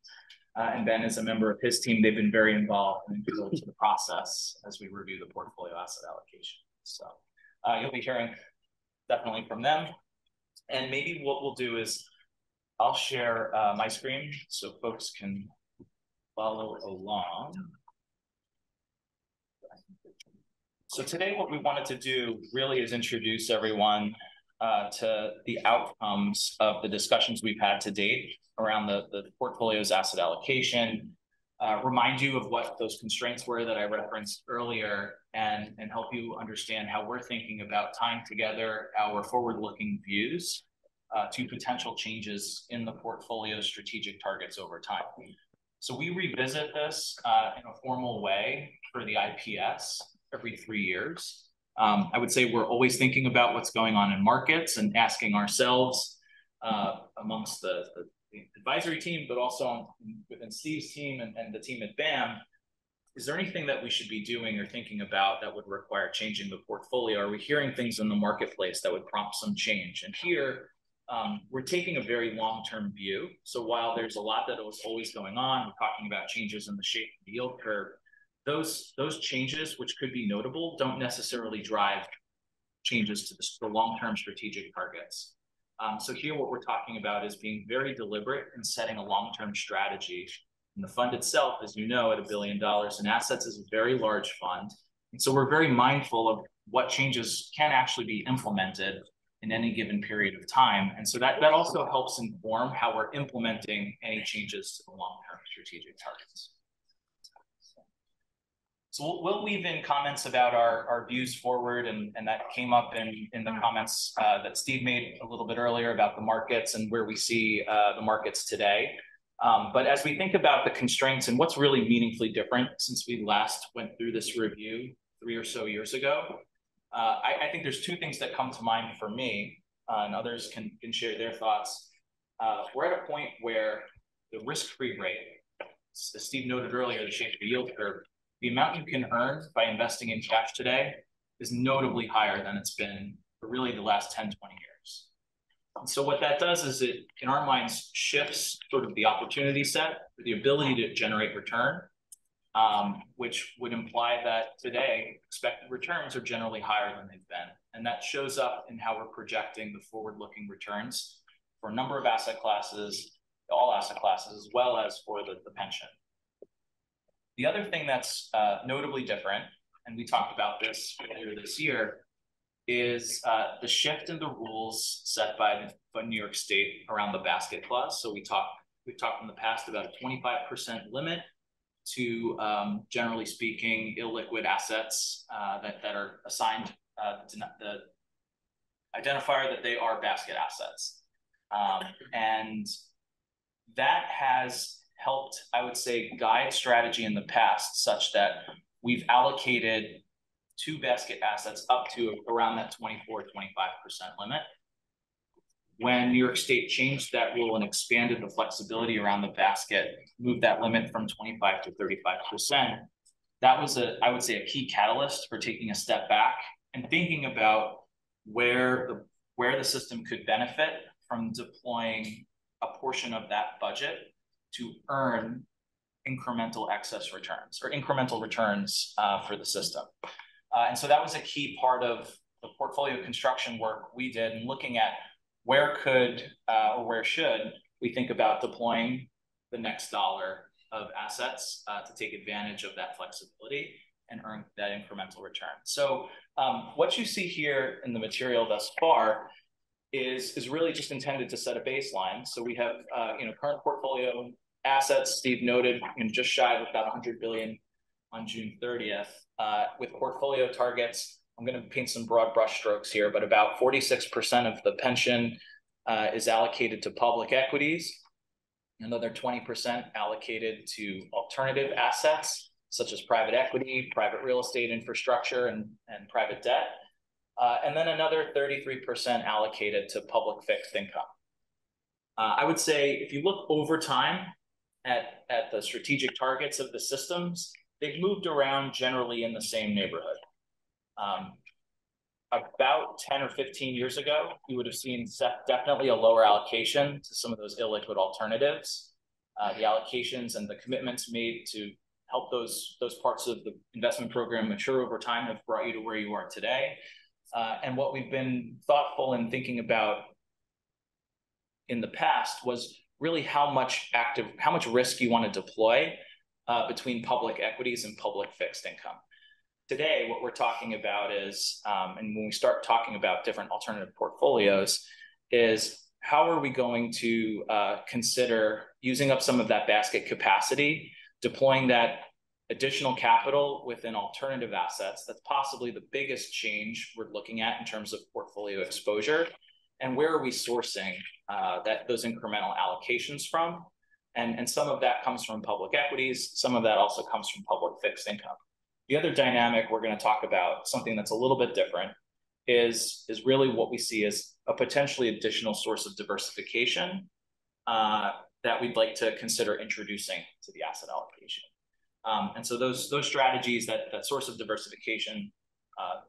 And Ben is a member of his team. They've been very involved in the process as we review the portfolio asset allocation. So you'll be hearing definitely from them. And maybe what we'll do is I'll share my screen so folks can follow along. So today what we wanted to do really is introduce everyone to the outcomes of the discussions we've had to date around the portfolio's asset allocation, remind you of what those constraints were that I referenced earlier, and help you understand how we're thinking about tying together our forward-looking views to potential changes in the portfolio's strategic targets over time. So we revisit this in a formal way for the IPS every 3 years. I would say we're always thinking about what's going on in markets and asking ourselves amongst the advisory team, but also within Steve's team and the team at BAM, is there anything that we should be doing or thinking about that would require changing the portfolio? Are we hearing things in the marketplace that would prompt some change? And here, we're taking a very long-term view. So while there's a lot that was always going on, we're talking about changes in the shape of the yield curve, those changes, which could be notable, don't necessarily drive changes to the long-term strategic targets. So here, what we're talking about is being very deliberate in setting a long-term strategy. And the fund itself, as you know, at $1 billion in assets, is a very large fund. And so we're very mindful of what changes can actually be implemented in any given period of time. And so that also helps inform how we're implementing any changes to the long-term strategic targets. So we'll weave in comments about our views forward, and that came up in the comments that Steve made a little bit earlier about the markets and where we see the markets today. But as we think about the constraints and what's really meaningfully different since we last went through this review 3 or so years ago, I think there's two things that come to mind for me, and others can share their thoughts. We're at a point where the risk-free rate, as Steve noted earlier, the shape of the yield curve, the amount you can earn by investing in cash today is notably higher than it's been for really the last 10, 20 years. And so what that does is it, in our minds, shifts sort of the opportunity set, for the ability to generate return, which would imply that today expected returns are generally higher than they've been. And that shows up in how we're projecting the forward-looking returns for a number of asset classes, all asset classes, as well as for the pension. The other thing that's notably different, and we talked about this earlier this year, is the shift in the rules set by New York State around the basket clause. So we've talked in the past about a 25% limit to, generally speaking, illiquid assets that are assigned the identifier that they are basket assets. And that has helped, I would say, guide strategy in the past such that we've allocated two basket assets up to around that 24, 25% limit. When New York State changed that rule and expanded the flexibility around the basket, moved that limit from 25 to 35%, that was, I would say, a key catalyst for taking a step back and thinking about where the system could benefit from deploying a portion of that budget to earn incremental excess returns or incremental returns for the system. And so that was a key part of the portfolio construction work we did in looking at where could or where should we think about deploying the next dollar of assets to take advantage of that flexibility and earn that incremental return. So what you see here in the material thus far is really just intended to set a baseline. So we have current portfolio assets, Steve noted, just shy of about 100 billion on June 30th. With portfolio targets, I'm going to paint some broad brushstrokes here, but about 46% of the pension is allocated to public equities, another 20% allocated to alternative assets, such as private equity, private real estate infrastructure, and private debt, and then another 33% allocated to public fixed income. I would say if you look over time at the strategic targets of the systems, they've moved around generally in the same neighborhood. About 10 or 15 years ago, you would have seen definitely a lower allocation to some of those illiquid alternatives. The allocations and the commitments made to help those parts of the investment program mature over time have brought you to where you are today. And what we've been thoughtful in thinking about in the past was really how much risk you want to deploy between public equities and public fixed income. Today, what we're talking about is, and when we start talking about different alternative portfolios, is how are we going to consider using up some of that basket capacity, deploying that additional capital within alternative assets. That's possibly the biggest change we're looking at in terms of portfolio exposure. And where are we sourcing those incremental allocations from? And some of that comes from public equities. Some of that also comes from public fixed income. The other dynamic we're going to talk about, something that's a little bit different, is really what we see as a potentially additional source of diversification that we'd like to consider introducing to the asset allocation. And so those strategies, that source of diversification,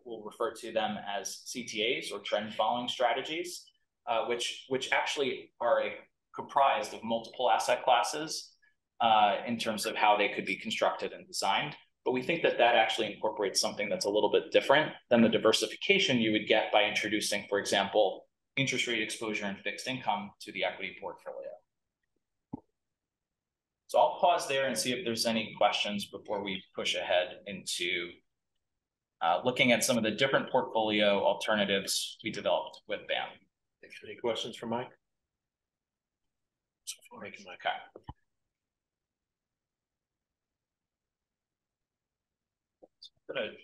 we'll refer to them as CTAs or trend following strategies, which actually are comprised of multiple asset classes in terms of how they could be constructed and designed. But we think that actually incorporates something that's a little bit different than the diversification you would get by introducing, for example, interest rate exposure and fixed income to the equity portfolio. So I'll pause there and see if there's any questions before we push ahead into looking at some of the different portfolio alternatives we developed with BAM. Any questions for Mike? Okay. I'm going to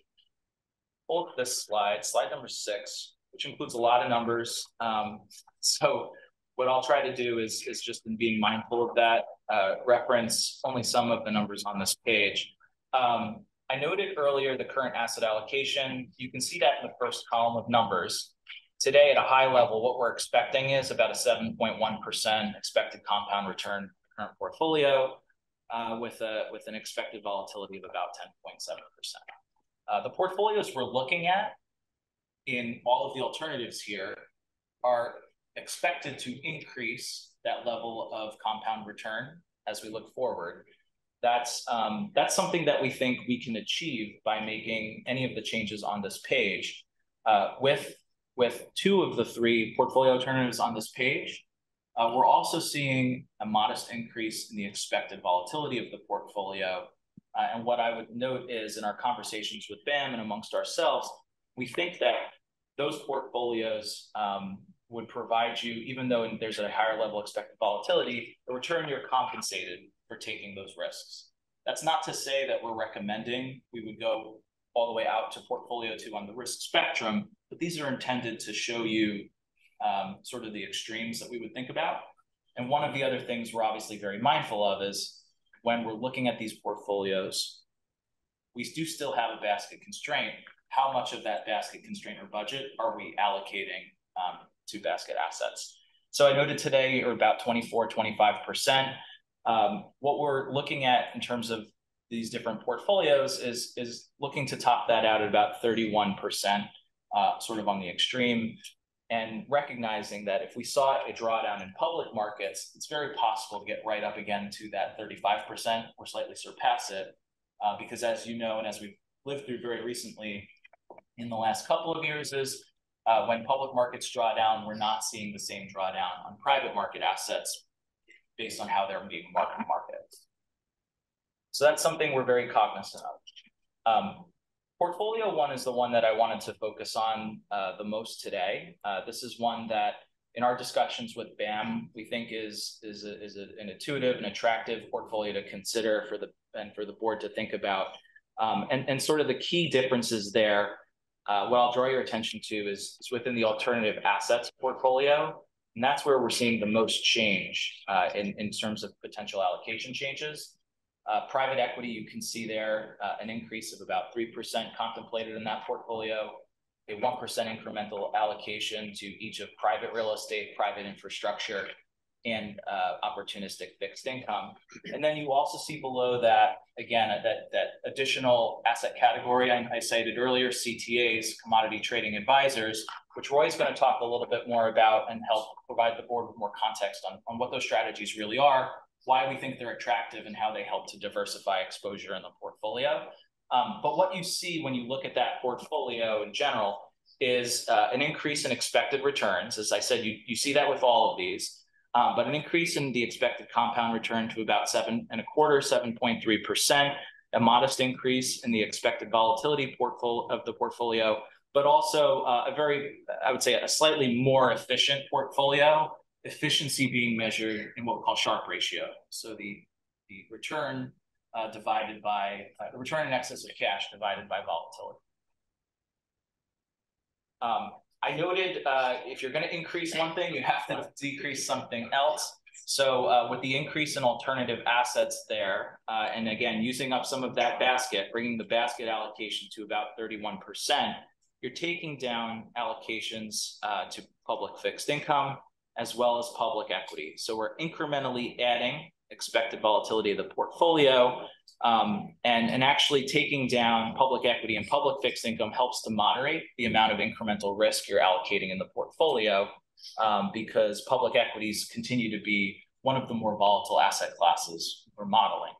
pull up this slide number 6, which includes a lot of numbers. So what I'll try to do is just in being mindful of that, reference only some of the numbers on this page. I noted earlier the current asset allocation. You can see that in the first column of numbers. Today, at a high level, what we're expecting is about a 7.1% expected compound return current portfolio with an expected volatility of about 10.7%. The portfolios we're looking at in all of the alternatives here are expected to increase that level of compound return as we look forward. That's something that we think we can achieve by making any of the changes on this page. With 2 of the 3 portfolio alternatives on this page, we're also seeing a modest increase in the expected volatility of the portfolio. And what I would note is in our conversations with BAM and amongst ourselves, we think that those portfolios would provide you, even though there's a higher level expected volatility, the return you're compensated for taking those risks. That's not to say that we're recommending we would go all the way out to portfolio 2 on the risk spectrum, but these are intended to show you sort of the extremes that we would think about. And one of the other things we're obviously very mindful of is when we're looking at these portfolios, we do still have a basket constraint. How much of that basket constraint or budget are we allocating to basket assets? So I noted today are about 24, 25%. What we're looking at in terms of these different portfolios is looking to top that out at about 31%, sort of on the extreme, and recognizing that if we saw a drawdown in public markets, it's very possible to get right up again to that 35% or slightly surpass it, because as you know, and as we've lived through very recently in the last couple of years is when public markets draw down, we're not seeing the same drawdown on private market assets based on how they're being marked to market. So that's something we're very cognizant of. Portfolio 1 is the one that I wanted to focus on the most today. This is one that in our discussions with BAM, we think is an intuitive and attractive portfolio to consider for the and for the board to think about. And sort of the key differences there, what I'll draw your attention to is within the alternative assets portfolio, and that's where we're seeing the most change in terms of potential allocation changes. Private equity, you can see there an increase of about 3% contemplated in that portfolio, a 1% incremental allocation to each of private real estate, private infrastructure, and opportunistic fixed income. And then you also see below that, again, that additional asset category I cited earlier, CTAs, commodity trading advisors, which Roy's going to talk a little bit more about and help provide the board with more context on what those strategies really are, why we think they're attractive, and how they help to diversify exposure in the portfolio. But what you see when you look at that portfolio in general is an increase in expected returns. As I said, you see that with all of these. But an increase in the expected compound return to about 7.3%, a modest increase in the expected volatility of the portfolio, but also a very, I would say, a slightly more efficient portfolio, efficiency being measured in what we call Sharpe ratio. So the return divided by, the return in excess of cash divided by volatility. I noted if you're going to increase one thing, you have to decrease something else. So with the increase in alternative assets there, and again, using up some of that basket, bringing the basket allocation to about 31%, you're taking down allocations to public fixed income as well as public equity. So we're incrementally adding expected volatility of the portfolio, and actually taking down public equity and public fixed income helps to moderate the amount of incremental risk you're allocating in the portfolio, because public equities continue to be one of the more volatile asset classes we're modeling.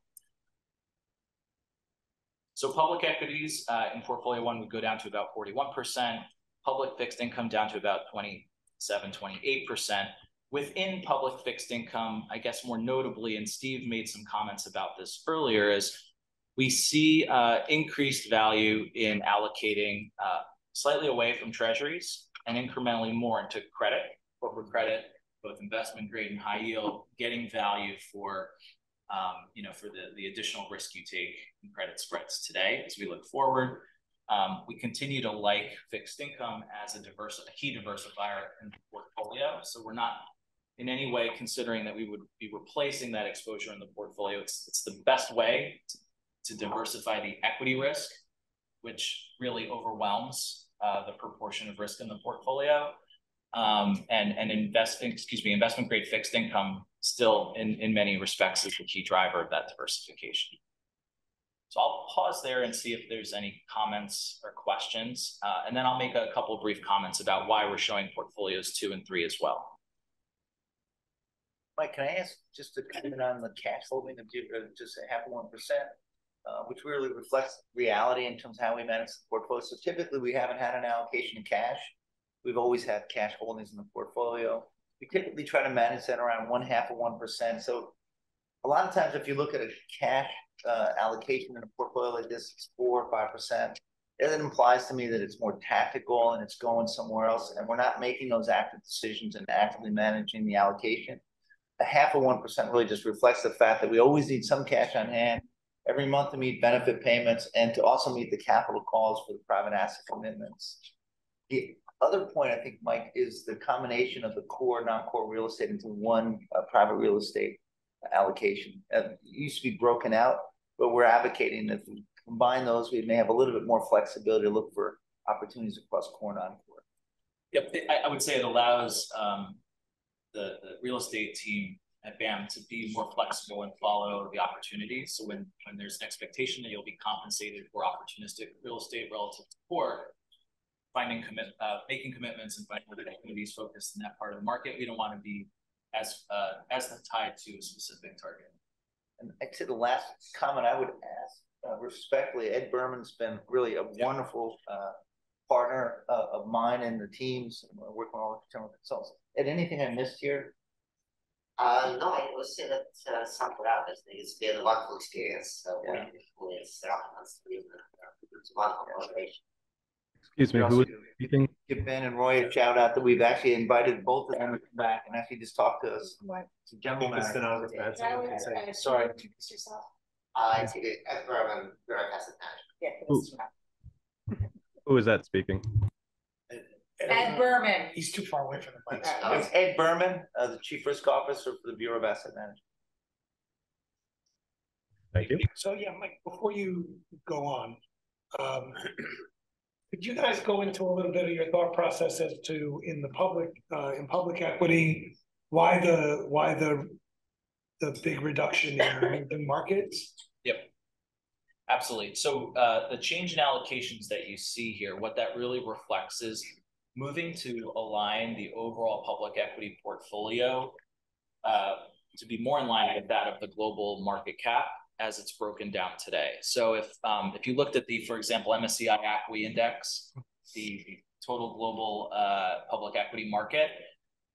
So public equities in portfolio one would go down to about 41%, public fixed income down to about 27–28%. Within public fixed income, I guess more notably, and Steve made some comments about this earlier, is we see increased value in allocating slightly away from treasuries and incrementally more into credit, corporate credit, both investment grade and high yield, getting value for for the additional risk you take in credit spreads today as we look forward. We continue to like fixed income as a key diversifier in the portfolio, so we're not in any way considering that we would be replacing that exposure in the portfolio. It's the best way to diversify the equity risk, which really overwhelms the proportion of risk in the portfolio. And investment grade fixed income still in many respects is the key driver of that diversification. So I'll pause there and see if there's any comments or questions, and then I'll make a couple of brief comments about why we're showing portfolios 2 and 3 as well. Mike, can I ask just to comment on the cash holding of just 0.5% which really reflects reality in terms of how we manage the portfolio. So typically, we haven't had an allocation of cash. We've always had cash holdings in the portfolio. We typically try to manage that around 0.5%. So a lot of times, if you look at a cash allocation in a portfolio like this, it's 4 or 5%. It implies to me that it's more tactical and it's going somewhere else, and we're not making those active decisions and actively managing the allocation. 0.5% really just reflects the fact that we always need some cash on hand every month to meet benefit payments and to also meet the capital calls for the private asset commitments. The other point, I think, Mike, is the combination of the core, non-core real estate into one private real estate allocation. It used to be broken out, but we're advocating that if we combine those, we may have a little bit more flexibility to look for opportunities across core and non-core. Yep, I would say it allows the real estate team at BAM to be more flexible and follow the opportunities. So when there's an expectation that you'll be compensated for opportunistic real estate relative to core, making commitments and finding opportunities focused in that part of the market, we don't want to be as tied to a specific target. And I'd say the last comment I would ask respectfully, Ed Berman's been really a wonderful partner of mine and the teams, and we're working with all the external consultants. Ed, anything I missed here? No, I would say that summed it up. It's been a wonderful experience. It's a wonderful organization. Excuse me, who you think? Give Ben and Roy a shout out that we've actually invited both of them to come back and actually just talk to us. What? It's a general matter. Sorry. Introduce yourself. I see it as Berman, Bureau of Asset Management. Yeah. Who is that speaking? Ed Berman. He's too far away from the mic. It's Ed Berman, the Chief Risk Officer for the Bureau of Asset Management. Thank you. So yeah, Mike, before you go on, could you guys go into a little bit of your thought process as to in public equity, why the big reduction in the markets? Yep. Absolutely. So the change in allocations that you see here, what that really reflects is moving to align the overall public equity portfolio to be more in line with that of the global market cap as it's broken down today. So if you looked at the, for example, MSCI ACWI index, the total global public equity market,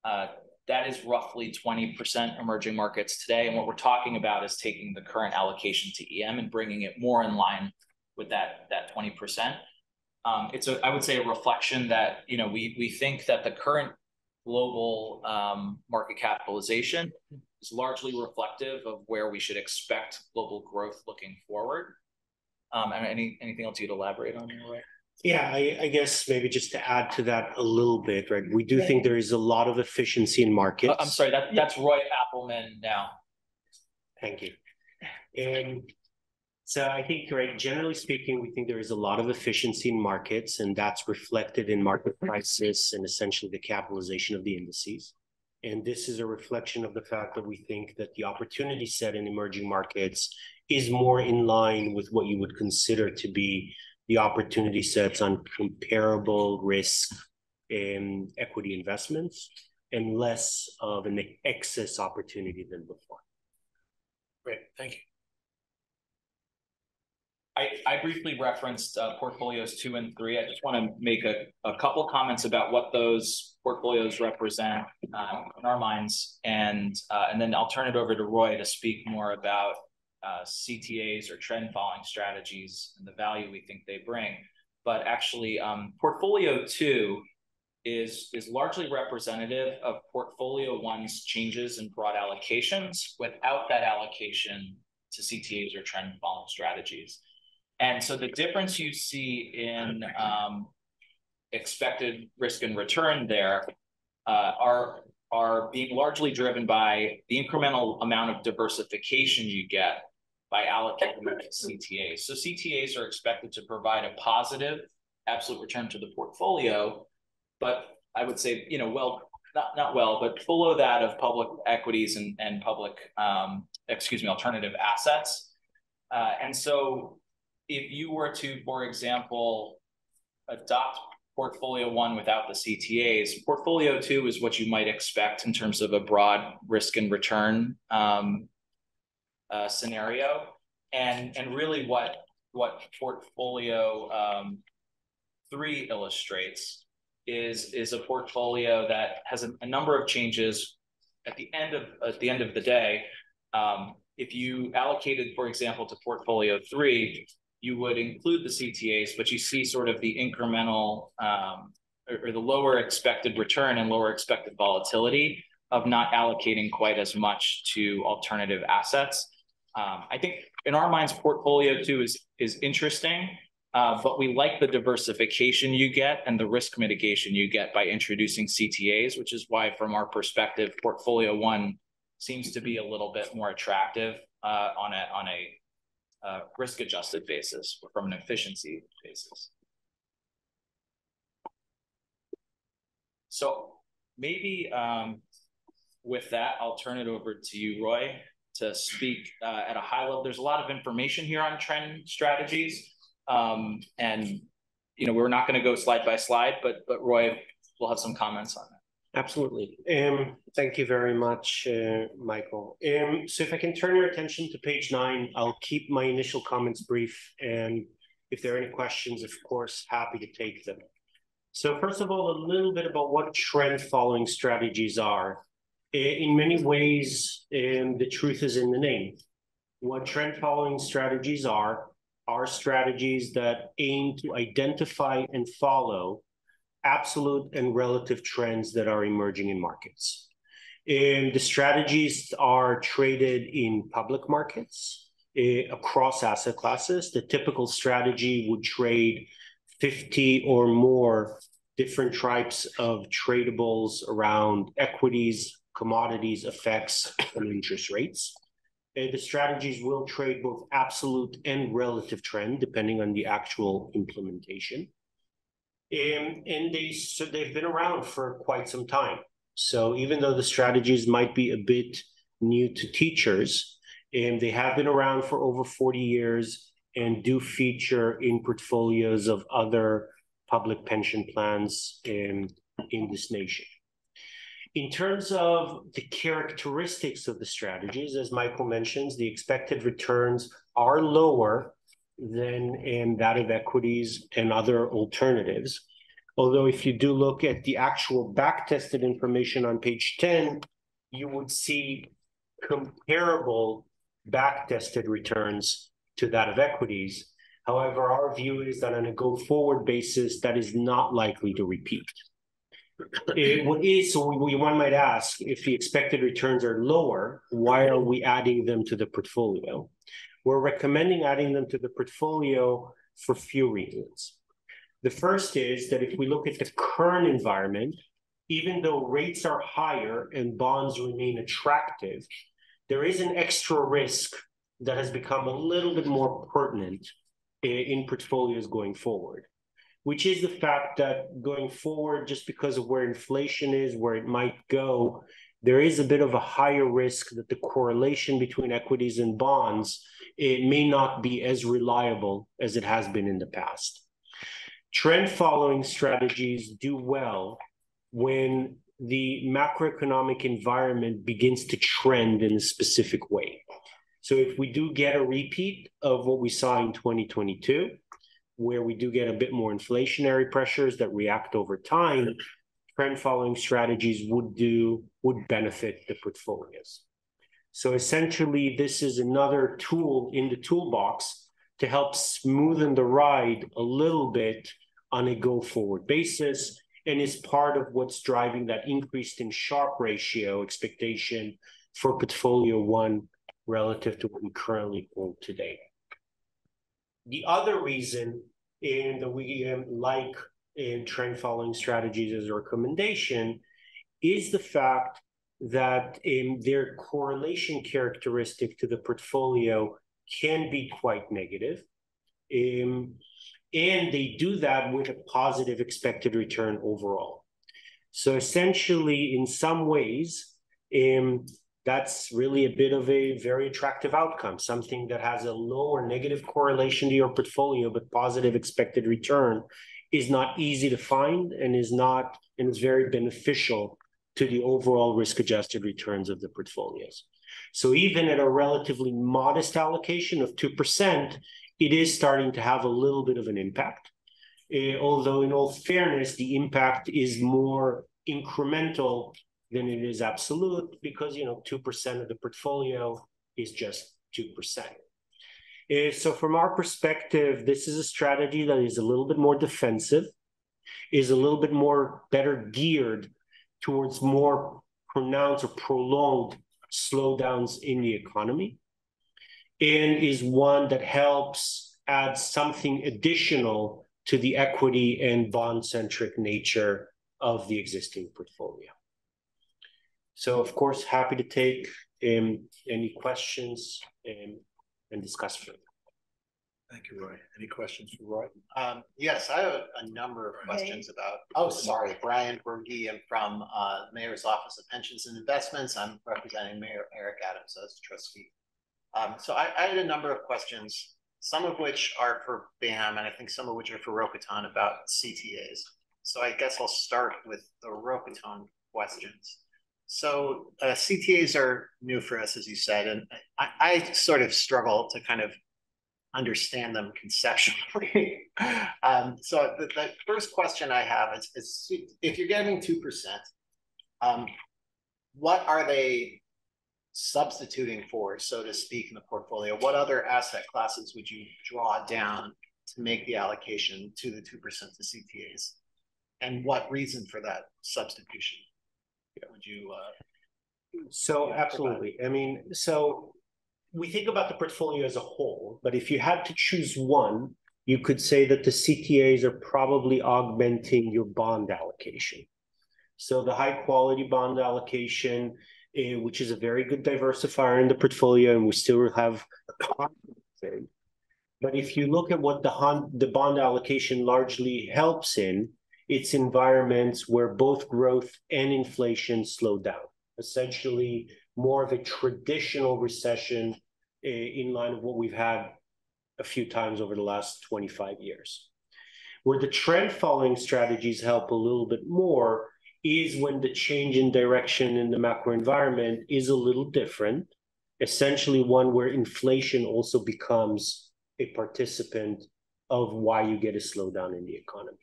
that is roughly 20% emerging markets today. And what we're talking about is taking the current allocation to EM and bringing it more in line with that 20%. It's I would say a reflection that, you know, we think that the current global market capitalization is largely reflective of where we should expect global growth looking forward. And anything else you'd elaborate on your way? Yeah, I guess maybe just to add to that a little bit, right? We do think there is a lot of efficiency in markets. I'm sorry, that's Roy Appelman now. Thank you. And so I think, right, generally speaking, we think there is a lot of efficiency in markets, and that's reflected in market prices and essentially the capitalization of the indices. And this is a reflection of the fact that we think that the opportunity set in emerging markets is more in line with what you would consider to be the opportunity sets on comparable risk in equity investments, and less of an excess opportunity than before. Great, thank you. I briefly referenced portfolios 2 and 3. I just want to make a couple comments about what those portfolios represent in our minds, and then I'll turn it over to Roy to speak more about CTAs or trend following strategies and the value we think they bring. But actually, portfolio 2 is largely representative of portfolio 1's changes in broad allocations without that allocation to CTAs or trend following strategies. And so the difference you see in expected risk and return there are being largely driven by the incremental amount of diversification you get by allocating to CTAs. So CTAs are expected to provide a positive absolute return to the portfolio, but I would say, you know, not well, but below that of public equities and public, alternative assets. And so if you were to, for example, adopt portfolio 1 without the CTAs, portfolio 2 is what you might expect in terms of a broad risk and return scenario. And really what portfolio 3 illustrates is a portfolio that has a number of changes at the end of the day. If you allocated, for example, to portfolio 3, you would include the CTAs, but you see sort of the incremental or the lower expected return and lower expected volatility of not allocating quite as much to alternative assets. I think in our minds, portfolio 2 is interesting, but we like the diversification you get and the risk mitigation you get by introducing CTAs, which is why from our perspective, portfolio 1 seems to be a little bit more attractive on a risk-adjusted basis or from an efficiency basis. So maybe with that, I'll turn it over to you, Roy, to speak at a high level. There's a lot of information here on trend strategies, and you know we're not going to go slide by slide, but Roy will have some comments on that. Absolutely. Thank you very much, Michael. So if I can turn your attention to page 9, I'll keep my initial comments brief. And if there are any questions, of course, happy to take them. So first of all, a little bit about what trend following strategies are. In many ways, the truth is in the name. What trend following strategies are strategies that aim to identify and follow absolute and relative trends that are emerging in markets. And the strategies are traded in public markets across asset classes. The typical strategy would trade 50 or more different types of tradables around equities, commodities, FX, and interest rates. The strategies will trade both absolute and relative trend, depending on the actual implementation. And they've been around for quite some time. So even though the strategies might be a bit new to teachers, they have been around for over 40 years and do feature in portfolios of other public pension plans in this nation. In terms of the characteristics of the strategies, as Michael mentions, the expected returns are lower than that of equities and other alternatives. Although if you do look at the actual back-tested information on page 10, you would see comparable back-tested returns to that of equities. However, our view is that on a go-forward basis, that is not likely to repeat. One might ask, if the expected returns are lower, why are we adding them to the portfolio? We're recommending adding them to the portfolio for a few reasons. The first is that if we look at the current environment, even though rates are higher and bonds remain attractive, there is an extra risk that has become a little bit more pertinent in portfolios going forward, which is the fact that going forward, just because of where inflation is, where it might go, there is a bit of a higher risk that the correlation between equities and bonds, it may not be as reliable as it has been in the past. Trend following strategies do well when the macroeconomic environment begins to trend in a specific way. So if we do get a repeat of what we saw in 2022, where we do get a bit more inflationary pressures that react over time, trend following strategies would benefit the portfolios. So essentially, this is another tool in the toolbox to help smoothen the ride a little bit on a go-forward basis, and is part of what's driving that increased in Sharpe ratio expectation for portfolio one relative to what we currently hold today. The other reason that we like trend following strategies as a recommendation is the fact that their correlation characteristic to the portfolio can be quite negative. And they do that with a positive expected return overall. So essentially, in some ways, that's really a bit of a very attractive outcome, something that has a low or negative correlation to your portfolio, but positive expected return is not easy to find and is very beneficial to the overall risk-adjusted returns of the portfolios. So even at a relatively modest allocation of 2%, it is starting to have a little bit of an impact. Although in all fairness, the impact is more incremental than it is absolute, because 2% of the portfolio is just 2%. So from our perspective, this is a strategy that is a little bit more defensive, is a little bit more better geared towards more pronounced or prolonged slowdowns in the economy, and is one that helps add something additional to the equity and bond-centric nature of the existing portfolio. So, of course, happy to take any questions and discuss further. Thank you, Roy. Any questions for Roy? Yes, I have a number of questions about. Oh, sorry, Brian Berge. I'm from Mayor's Office of Pensions and Investments. I'm representing Mayor Eric Adams as trustee. So I had a number of questions, some of which are for BAM, and I think some of which are for Rocaton about CTAs. So I guess I'll start with the Rocaton questions. So CTAs are new for us, as you said, and I sort of struggle to kind of understand them conceptually. So the first question I have is if you're getting 2%, what are they substituting for, so to speak, in the portfolio? What other asset classes would you draw down to make the allocation to the 2% to CTAs? and what reason for that substitution would you? Absolutely. I mean, so we think about the portfolio as a whole, but if you had to choose one, you could say that the CTAs are probably augmenting your bond allocation. So the high quality bond allocation, which is a very good diversifier in the portfolio, and we still have confidence. But if you look at what the bond allocation largely helps in, it's environments where both growth and inflation slow down, essentially more of a traditional recession in line of what we've had a few times over the last 25 years. Where the trend following strategies help a little bit more is when the change in direction in the macro environment is a little different, essentially one where inflation also becomes a participant of why you get a slowdown in the economy.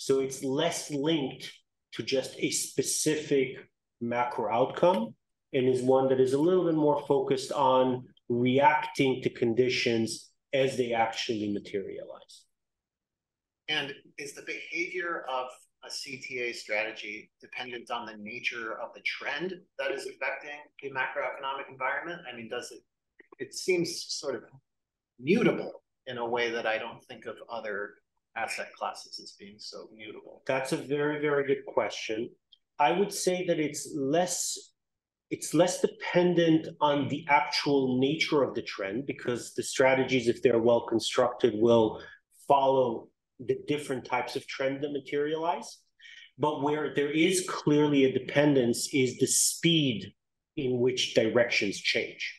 So it's less linked to just a specific macro outcome and is one that is a little bit more focused on reacting to conditions as they actually materialize. And is the behavior of a CTA strategy dependent on the nature of the trend that is affecting the macroeconomic environment? I mean, does it seems sort of mutable in a way that I don't think of other asset classes as being so mutable. That's a very, very good question. I would say that it's less dependent on the actual nature of the trend, because the strategies, if they're well constructed, will follow the different types of trend that materialize. But where there is clearly a dependence is the speed in which directions change.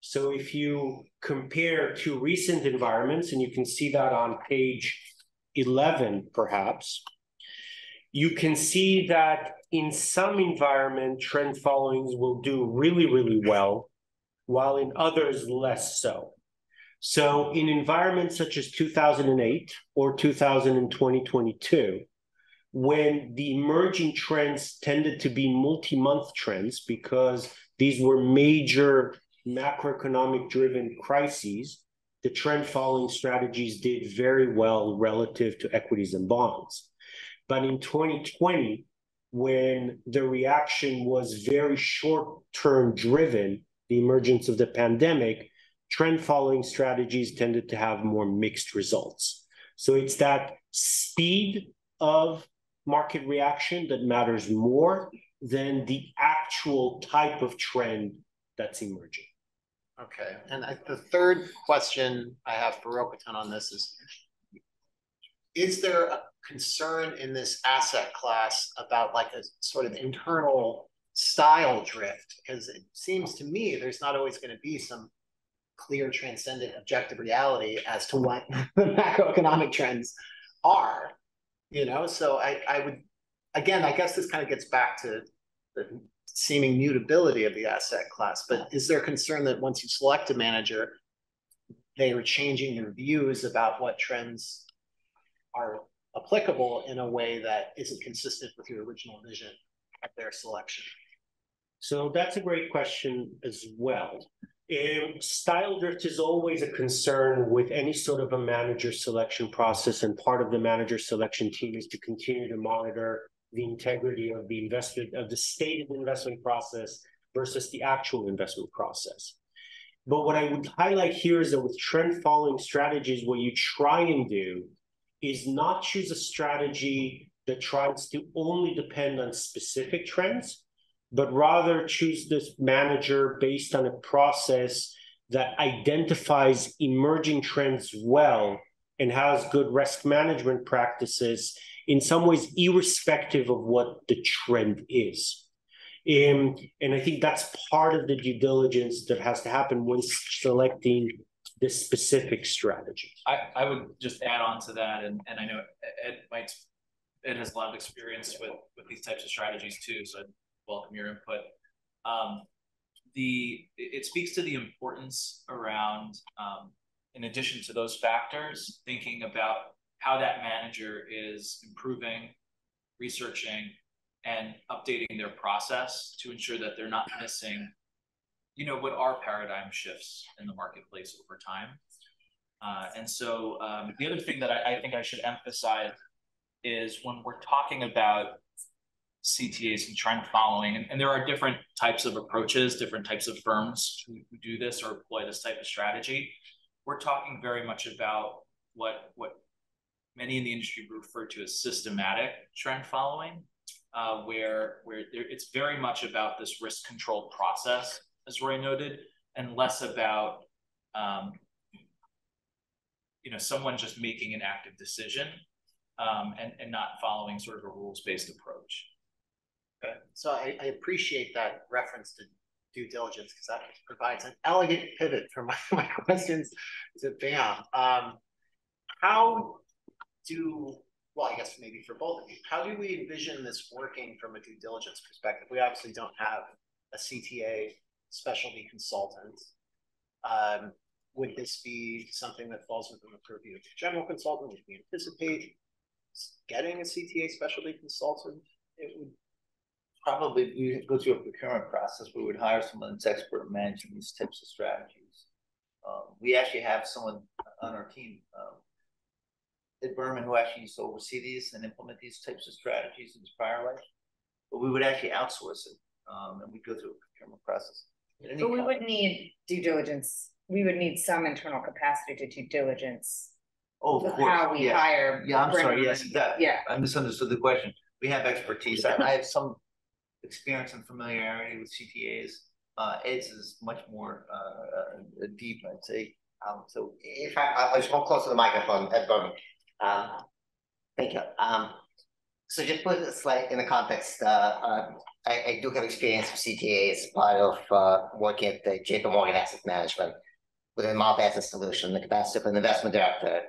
So if you compare two recent environments, and you can see that on page 11, perhaps, you can see that in some environment, trend followings will do really, really well, while in others less so. So in environments such as 2008 or 2022, when the emerging trends tended to be multi-month trends, because these were major macroeconomic driven crises, the trend following strategies did very well relative to equities and bonds. But in 2020, when the reaction was very short term driven, the emergence of the pandemic, trend following strategies tended to have more mixed results. So it's that speed of market reaction that matters more than the actual type of trend that's emerging. Okay, and the third question I have for Rocaton on this is there a concern in this asset class about like a sort of internal style drift? Because it seems to me there's not always going to be some clear, transcendent, objective reality as to what the macroeconomic trends are, So I would, again, I guess this kind of gets back to the seeming mutability of the asset class, but is there concern that once you select a manager, they are changing their views about what trends are applicable in a way that isn't consistent with your original vision of their selection? So that's a great question as well. Style drift is always a concern with any sort of a manager selection process, and part of the manager selection team is to continue to monitor the integrity of the investment, of the stated investment process versus the actual investment process. But what I would highlight here is that with trend following strategies, what you try and do is not choose a strategy that tries to only depend on specific trends, but rather choose this manager based on a process that identifies emerging trends well and has good risk management practices, in some ways, irrespective of what the trend is. And I think that's part of the due diligence that has to happen when selecting the specific strategy. I would just add on to that, and I know Ed has a lot of experience with these types of strategies too, so I'd welcome your input. It speaks to the importance around, in addition to those factors, thinking about how that manager is improving, researching, and updating their process to ensure that they're not missing, what are paradigm shifts in the marketplace over time. And so the other thing that I think I should emphasize is when we're talking about CTAs and trend following, and there are different types of approaches, different types of firms who do this or employ this type of strategy. We're talking very much about what many in the industry refer to as systematic trend following, where it's very much about this risk control process, as Roy noted, and less about someone just making an active decision and not following sort of a rules-based approach. Okay. So I appreciate that reference to due diligence, because that provides an elegant pivot for my questions to Bam. I guess maybe for both of you, how do we envision this working from a due diligence perspective? We obviously don't have a CTA specialty consultant. Would this be something that falls within the purview of the general consultant? Would we anticipate getting a CTA specialty consultant? It would probably, we go through a procurement process. We would hire someone that's expert in managing these types of strategies. We actually have someone on our team, Ed Berman, who actually used to oversee these and implement these types of strategies in his prior life. But we would actually outsource it, and we'd go through a procurement process. But we would need due diligence. We would need some internal capacity to due diligence. Oh, of course. How we hire. Yeah, I'm sorry. Yes, that, yeah. I misunderstood the question. We have expertise. I have some experience and familiarity with CTAs. Ed's is much more deep, I'd say. So if I just walk close to the microphone, Ed Berman. Thank you. So just put it slightly in the context, I do have experience with CTAs, part of working at the JPMorgan Asset Management within multi-asset solution, the capacity of an investment director.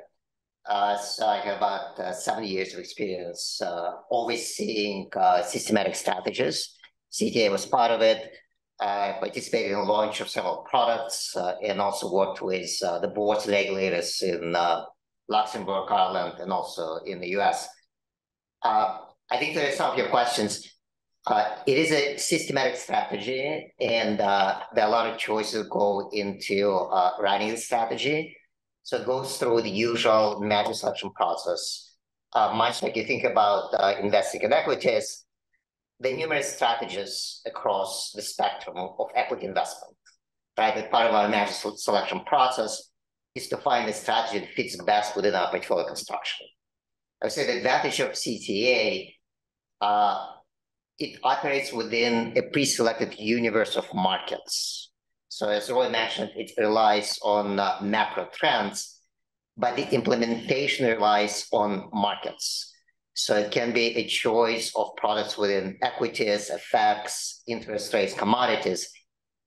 So I have about 7 years of experience overseeing systematic strategies. CTA was part of it. I participated in the launch of several products and also worked with the boards and regulators in Luxembourg, Ireland, and also in the US. I think there are some of your questions. It is a systematic strategy, and there are a lot of choices that go into running the strategy. So it goes through the usual manager selection process. Much like you think about investing in equities, there are numerous strategies across the spectrum of equity investment, right? But part of our manager selection process is to find a strategy that fits best within our portfolio construction. I would say the advantage of CTA, it operates within a pre-selected universe of markets. So as Roy mentioned, it relies on macro trends, but the implementation relies on markets. So it can be a choice of products within equities, FX, interest rates, commodities.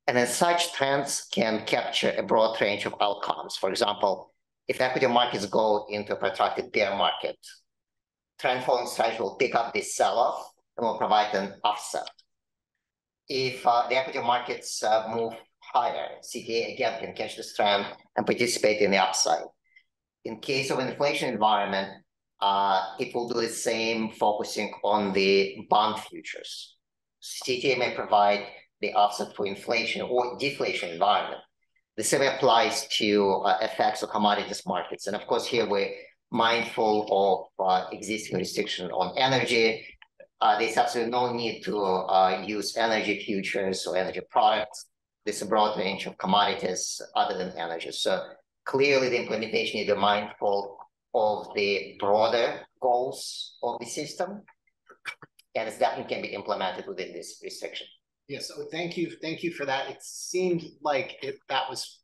And then such trends can capture a broad range of outcomes. For example, if equity markets go into a protracted bear market, trend following strategy will pick up this sell-off and will provide an offset. If the equity markets move higher, CTA again can catch this trend and participate in the upside. In case of inflation environment, it will do the same, focusing on the bond futures. CTA may provide the offset for inflation or deflation environment. The same applies to FX or commodities markets. And of course, here we're mindful of existing restriction on energy. There's absolutely no need to use energy futures or energy products. There's a broad range of commodities other than energy. So clearly the implementation is mindful of the broader goals of the system, and it definitely can be implemented within this restriction. Yeah, so thank you for that. It seemed like that was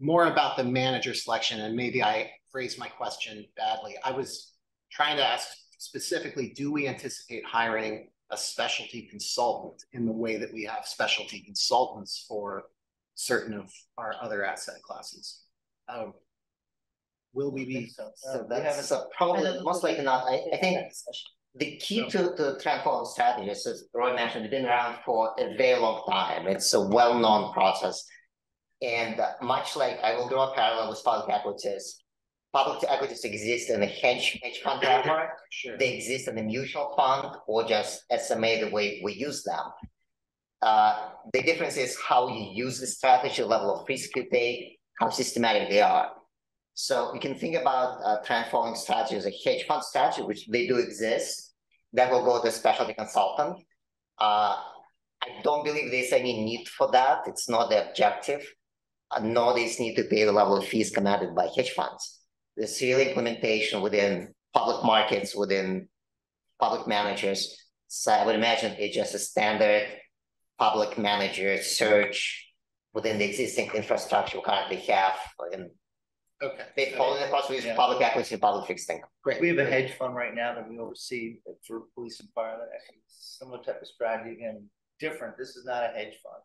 more about the manager selection, and maybe I phrased my question badly. I was trying to ask specifically, do we anticipate hiring a specialty consultant in the way that we have specialty consultants for certain of our other asset classes? Will we be? So that's probably most likely not. I think the key to trend following strategies, as Roy mentioned, it's been around for a very long time. It's a well-known process. And much like, I will draw a parallel with public equities. Public equities exist in the hedge fund framework. Sure. They exist in the mutual fund or just SMA, the way we use them. The difference is how you use the strategy, level of risk you take, how systematic they are. So we can think about trend-following strategy as a hedge fund strategy, which they do exist. That will go to a specialty consultant. I don't believe there's any need for that. It's not the objective, nor there's need to pay the level of fees commanded by hedge funds. There's really implementation within public markets, within public managers. So I would imagine it's just a standard public manager search within the existing infrastructure we currently have. And okay. They follow the process with public equity and public fixed income. Great. We have a hedge fund right now that we oversee for police and fire that actually similar type of strategy. Again, different. This is not a hedge fund,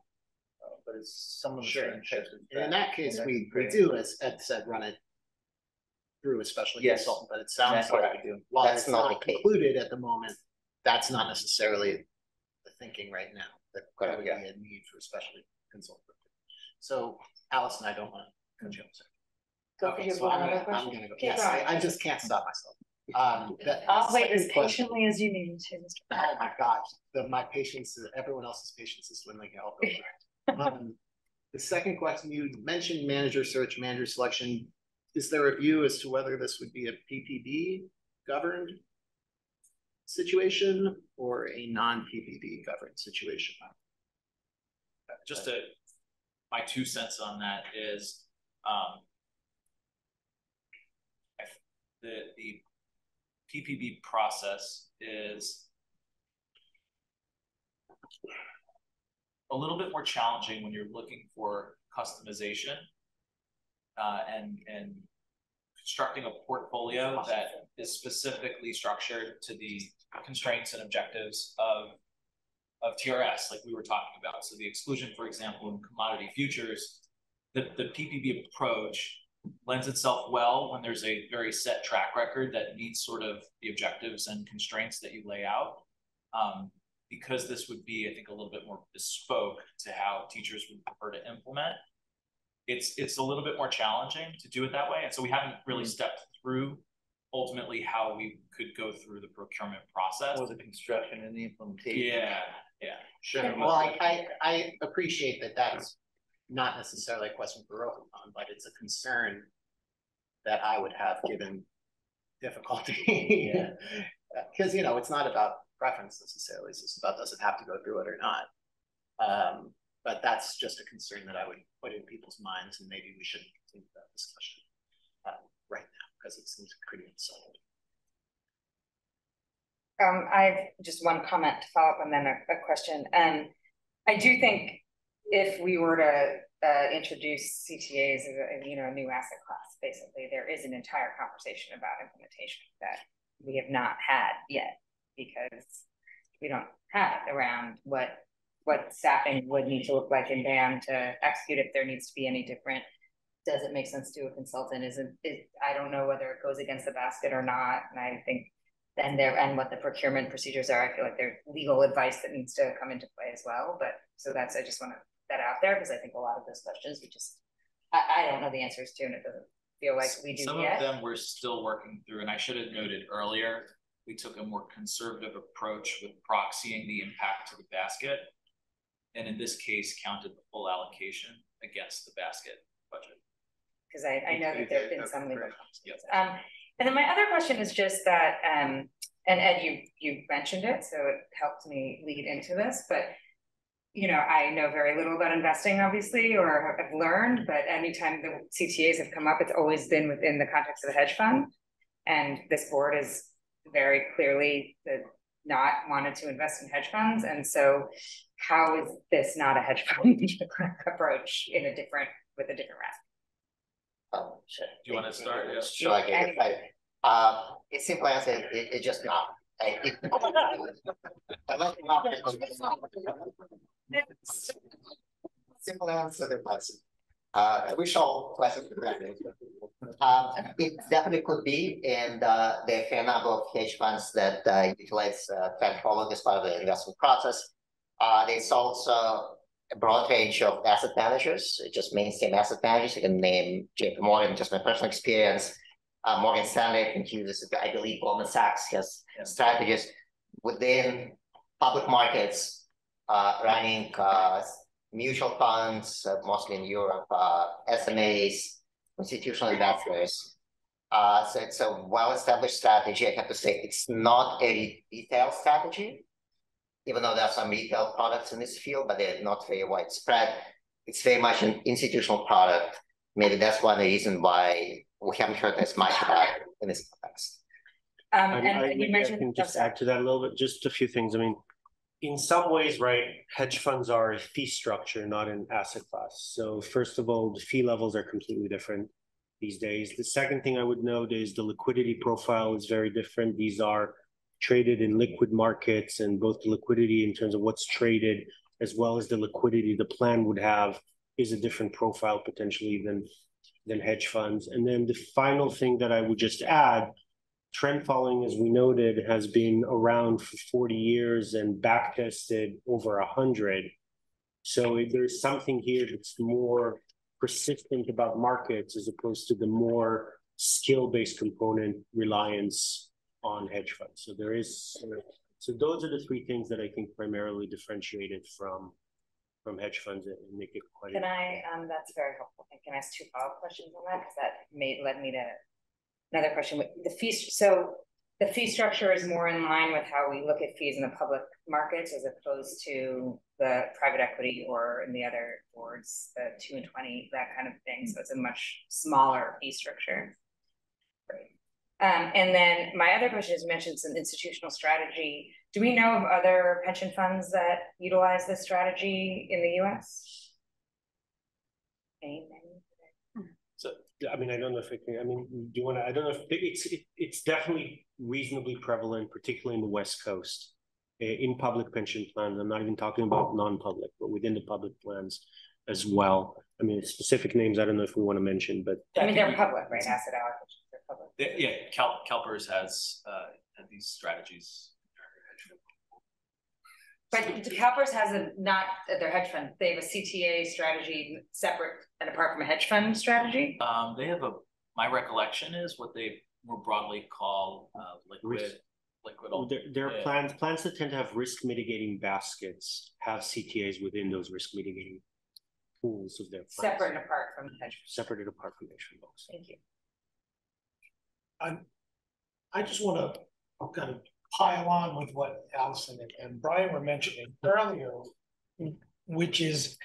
but it's some of the same types of strategy. In that case, we do, as Ed said, run it through a special consultant, but it sounds like we do. While that's not included at the moment, that's not necessarily the thinking right now. That could be a need for a special consultant. So, Allison, I don't want to cut you off. Okay, so I'm going to go. Yes, I just can't stop myself. I'll wait as patiently as you need to. Oh my gosh, my patience, everyone else's patience is dwindling out. The second question, you mentioned manager search, manager selection. Is there a view as to whether this would be a PPB governed situation or a non-PPB governed situation? Just my 2 cents on that is, the PPB process is a little bit more challenging when you're looking for customization and constructing a portfolio that is specifically structured to the constraints and objectives of TRS, like we were talking about. So the exclusion, for example, in commodity futures, the PPB approach lends itself well when there's a very set track record that meets sort of the objectives and constraints that you lay out. Because this would be, I think, a little bit more bespoke to how teachers would prefer to implement. It's a little bit more challenging to do it that way. And so we haven't really stepped through ultimately how we could go through the procurement process. Or the construction and the implementation. Yeah, yeah. Sure. Well, I appreciate that that's not necessarily a question for Rocaton, but it's a concern that I would have given difficulty. Because, you know, it's not about preference necessarily. It's just about, does it have to go through it or not? But that's just a concern that I would put in people's minds, and maybe we shouldn't continue that discussion right now, because it seems pretty unsettled. I've just one comment to follow up and then a question. I do think if we were to introduce CTAs as a new asset class, basically, there is an entire conversation about implementation that we have not had yet, because we don't have it around what staffing would need to look like in BAM to execute if there needs to be any different. Does it make sense to a consultant? I don't know whether it goes against the basket or not. And I think and what the procurement procedures are, I feel like there's legal advice that needs to come into play as well. But so that's, I just want to that out there, because I think a lot of those questions we just I don't know the answers to, and it doesn't feel like we do. Some of them we're still working through, and I should have noted earlier we took a more conservative approach with proxying the impact to the basket, and in this case counted the full allocation against the basket budget, because I know that there have been some legal consequences. And then my other question is just that and Ed, you mentioned it, so it helped me lead into this, but I know very little about investing, obviously, or have learned, but anytime the CTAs have come up, it's always been within the context of a hedge fund. And this board is very clearly not wanted to invest in hedge funds. And so how is this not a hedge fund approach with a different wrap? Oh, sure. Do you want to start? Yeah. Sure. It's simple answer, it's just not. Simple answer to the question. I wish all questions were ready. It definitely could be, and there are a fair number of hedge funds that utilize trend following as part of the investment process. There's also a broad range of asset managers, just mainstream asset managers. You can name JP Morgan, just my personal experience. Morgan Stanley can use, I believe Goldman Sachs has strategies within public markets, running mutual funds, mostly in Europe, SMAs, institutional investors. So it's a well-established strategy. I have to say it's not a retail strategy, even though there are some retail products in this field, but they're not very widespread. It's very much an institutional product. Maybe that's one reason why we haven't heard as much about it in this context. I can just add to that a little bit, just a few things. I mean, in some ways, right, hedge funds are a fee structure, not an asset class. So first of all, the fee levels are completely different these days. The second thing I would note is the liquidity profile is very different. These are traded in liquid markets, and both the liquidity in terms of what's traded as well as the liquidity the plan would have is a different profile potentially than hedge funds. And then the final thing that I would just add, trend following, as we noted, has been around for 40 years and back tested over 100. So if there's something here that's more persistent about markets as opposed to the more skill-based component reliance on hedge funds. So there is, so those are the three things that I think primarily differentiated from hedge funds and make it quite. Can I? That's very helpful. Can I ask two follow-up questions on that, because that led me to another question. The fee, so the fee structure is more in line with how we look at fees in the public markets, as opposed to the private equity or in the other boards, the 2 and 20, that kind of thing. So it's a much smaller fee structure. Great. And then my other question is, you mentioned some institutional strategy. Do we know of other pension funds that utilize this strategy in the US? So, I mean, I don't know if it can, I mean, do you want to, I don't know if it's definitely reasonably prevalent, particularly in the West Coast, in public pension plans. I'm not even talking about non-public, but within the public plans as well. I mean, specific names, I don't know if we want to mention, but. I mean, they're public, right? Asset allocation. Yeah, CalPERS has these strategies. But CalPERS has a, not their hedge fund. They have a CTA strategy separate and apart from a hedge fund strategy. They have a. My recollection is what they more broadly call liquid. Their plans that tend to have risk mitigating baskets have CTAs within those risk mitigating pools of their plans. Separate and apart from the hedge fund. Separate and apart from the hedge fund. Thank you. I just want to kind of pile on with what Allison and Brian were mentioning earlier, which is,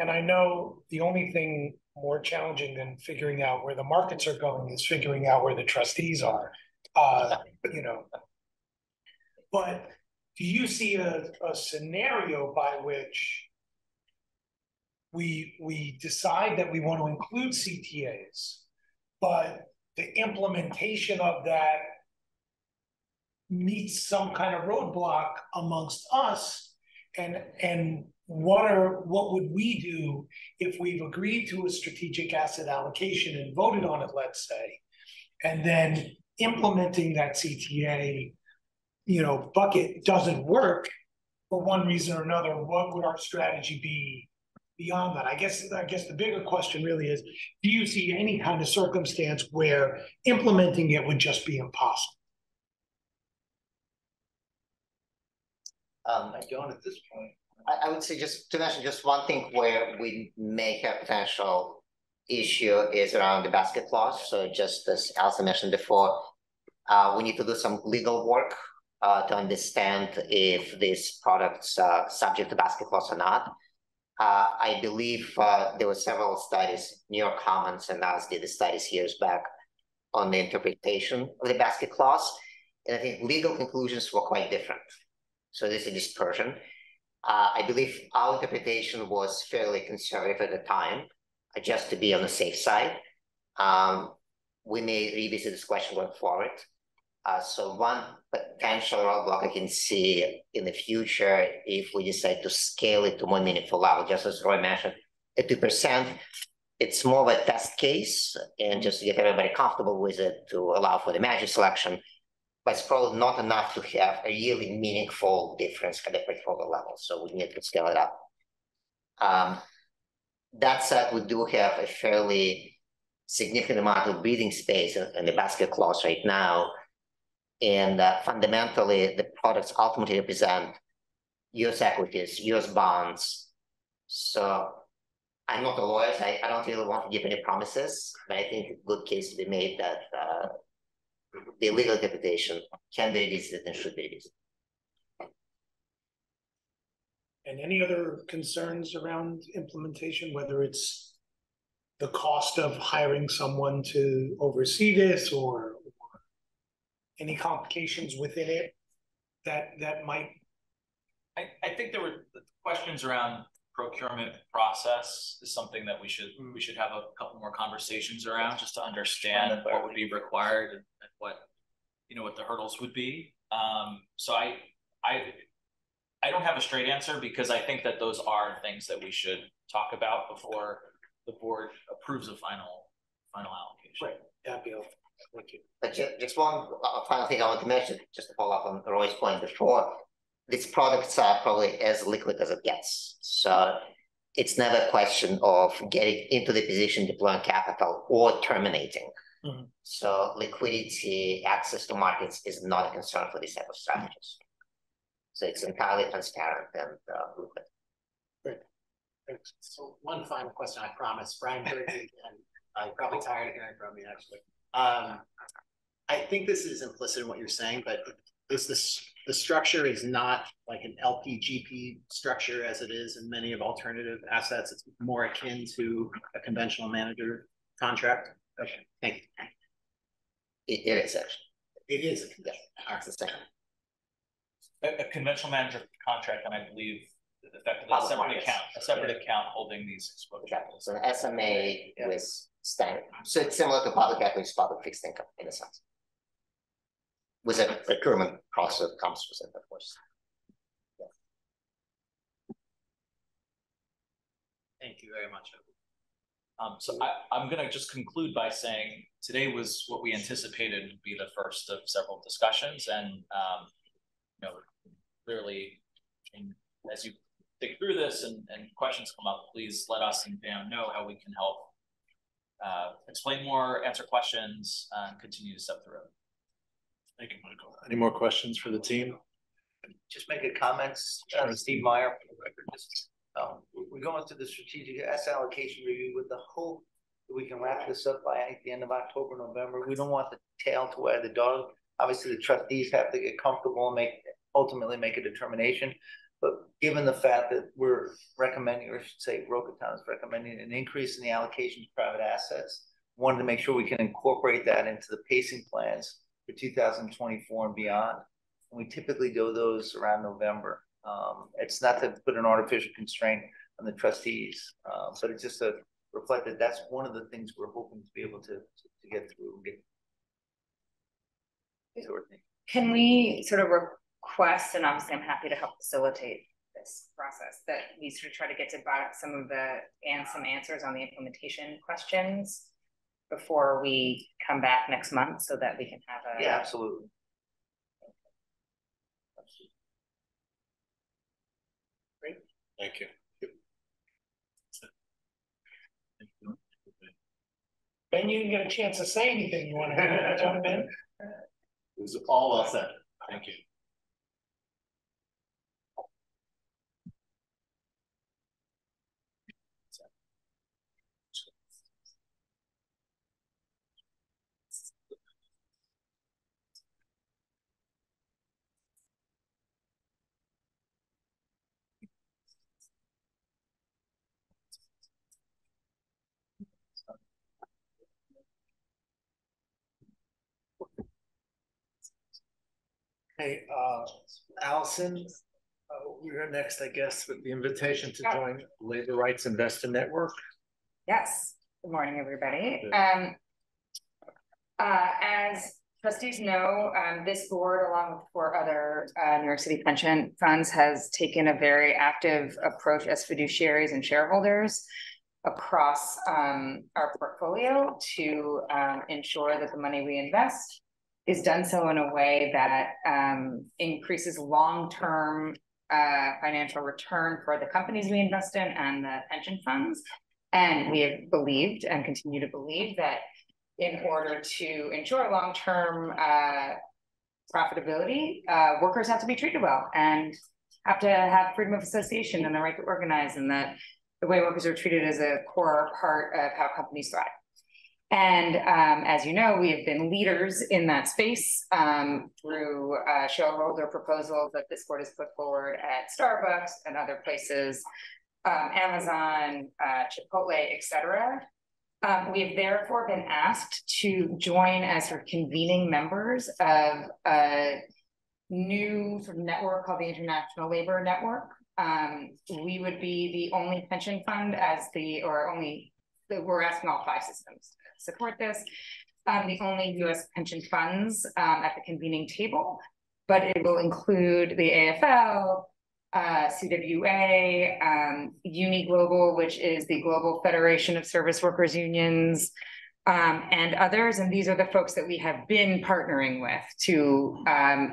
and I know the only thing more challenging than figuring out where the markets are going is figuring out where the trustees are, you know. But do you see a scenario by which we decide that we want to include CTAs, but the implementation of that meets some kind of roadblock amongst us, and what would we do if we've agreed to a strategic asset allocation and voted on it, let's say, and then implementing that CTA, you know, bucket doesn't work for one reason or another? What would our strategy be beyond that? I guess the bigger question really is, do you see any kind of circumstance where implementing it would just be impossible? I don't at this point. I would say just to mention just one thing where we may have potential issue is around the basket clause. So just as Alison mentioned before, we need to do some legal work to understand if these products are subject to basket clause or not. I believe there were several studies, New York Commons and us did the studies years back on the interpretation of the basket clause. And I think legal conclusions were quite different. So this is a dispersion. I believe our interpretation was fairly conservative at the time, just to be on the safe side. We may revisit this question going forward. So one potential roadblock I can see in the future, if we decide to scale it to more meaningful level, just as Roy mentioned, at 2%, it's more of a test case, and just to get everybody comfortable with it to allow for the manager selection, but it's probably not enough to have a really meaningful difference at the portfolio level. So we need to scale it up. That said, we do have a fairly significant amount of breathing space in the basket clause right now. And fundamentally, the products ultimately represent U.S. equities, U.S. bonds. So I'm not a lawyer, so I don't really want to give any promises, but I think a good case to be made that the legal interpretation can be revisited and should be revisited. And any other concerns around implementation, whether it's the cost of hiring someone to oversee this or any complications within it that might? I think there were questions around procurement process is something that we should have a couple more conversations around just to understand what would be required and what the hurdles would be. So I don't have a straight answer because I think that those are things that we should talk about before the board approves a final allocation. Right. That'd be helpful. Thank you. But just one final thing I want to mention, just to follow up on Roy's point before. These products are probably as liquid as it gets. So it's never a question of getting into the position, deploying capital, or terminating. Mm-hmm. So liquidity, access to markets is not a concern for this type of strategies. So it's entirely transparent and liquid. Great. Thanks. So one final question, I promise. Brian Burge, and I'm probably tired of hearing from me, actually. I think this is implicit in what you're saying, but the structure is not like an LP/GP structure as it is in many of alternative assets. It's more akin to a conventional manager contract. Okay, thank you. It is actually. It is. Yeah. It's the same. A conventional manager contract, and I believe effectively a separate account, holding these exposures. Exactly. So an SMA with standard. So it's similar to public equities, public fixed income in a sense. With a procurement process that comes with it, of course. Yeah. Thank you very much. So I'm going to just conclude by saying today was what we anticipated would be the first of several discussions, and clearly, as you think through this and questions come up, please let us and Pam know how we can help explain more, answer questions, and continue to step the road. Thank you, Michael. Any more questions for the team? Just make a comment. Steve Meyer, for the record. We're going through the strategic asset allocation review with the hope that we can wrap this up by the end of October, November. We don't want the tail to wag the dog. Obviously, the trustees have to get comfortable and ultimately make a determination. But given the fact that we're recommending, or I should say Rocaton is recommending, an increase in the allocation to private assets, wanted to make sure we can incorporate that into the pacing plans for 2024 and beyond. And we typically do those around November. It's not to put an artificial constraint on the trustees, but it's just to reflect that that's one of the things we're hoping to be able to get through and get sort of thing. Can we sort of request, and obviously I'm happy to help facilitate this process, that we sort of try to get to some of the some answers on the implementation questions before we come back next month so that we can have a... Yeah, absolutely. Great. Thank you. Ben, you didn't get a chance to say anything. You want to jump in? It was all well said. Thank you. Hey, Allison, we're next, I guess, with the invitation to join Labor Rights Investment Network. Yes. Good morning, everybody. As trustees know, this board, along with four other New York City pension funds, has taken a very active approach as fiduciaries and shareholders across our portfolio to ensure that the money we invest is done so in a way that increases long-term financial return for the companies we invest in and the pension funds. And we have believed and continue to believe that in order to ensure long-term profitability, workers have to be treated well and have to have freedom of association and the right to organize, and that the way workers are treated as a core part of how companies thrive. And as you know, we have been leaders in that space through shareholder proposals that this board has put forward at Starbucks and other places, Amazon, Chipotle, et cetera. We have therefore been asked to join as sort of convening members of a new sort of network called the International Labor Network. We would be the only pension fund as the, or only, we're asking all five systems to support this, the only U.S. pension funds at the convening table, but it will include the AFL, CWA, Uni Global, which is the Global Federation of Service Workers Unions, and others. And these are the folks that we have been partnering with to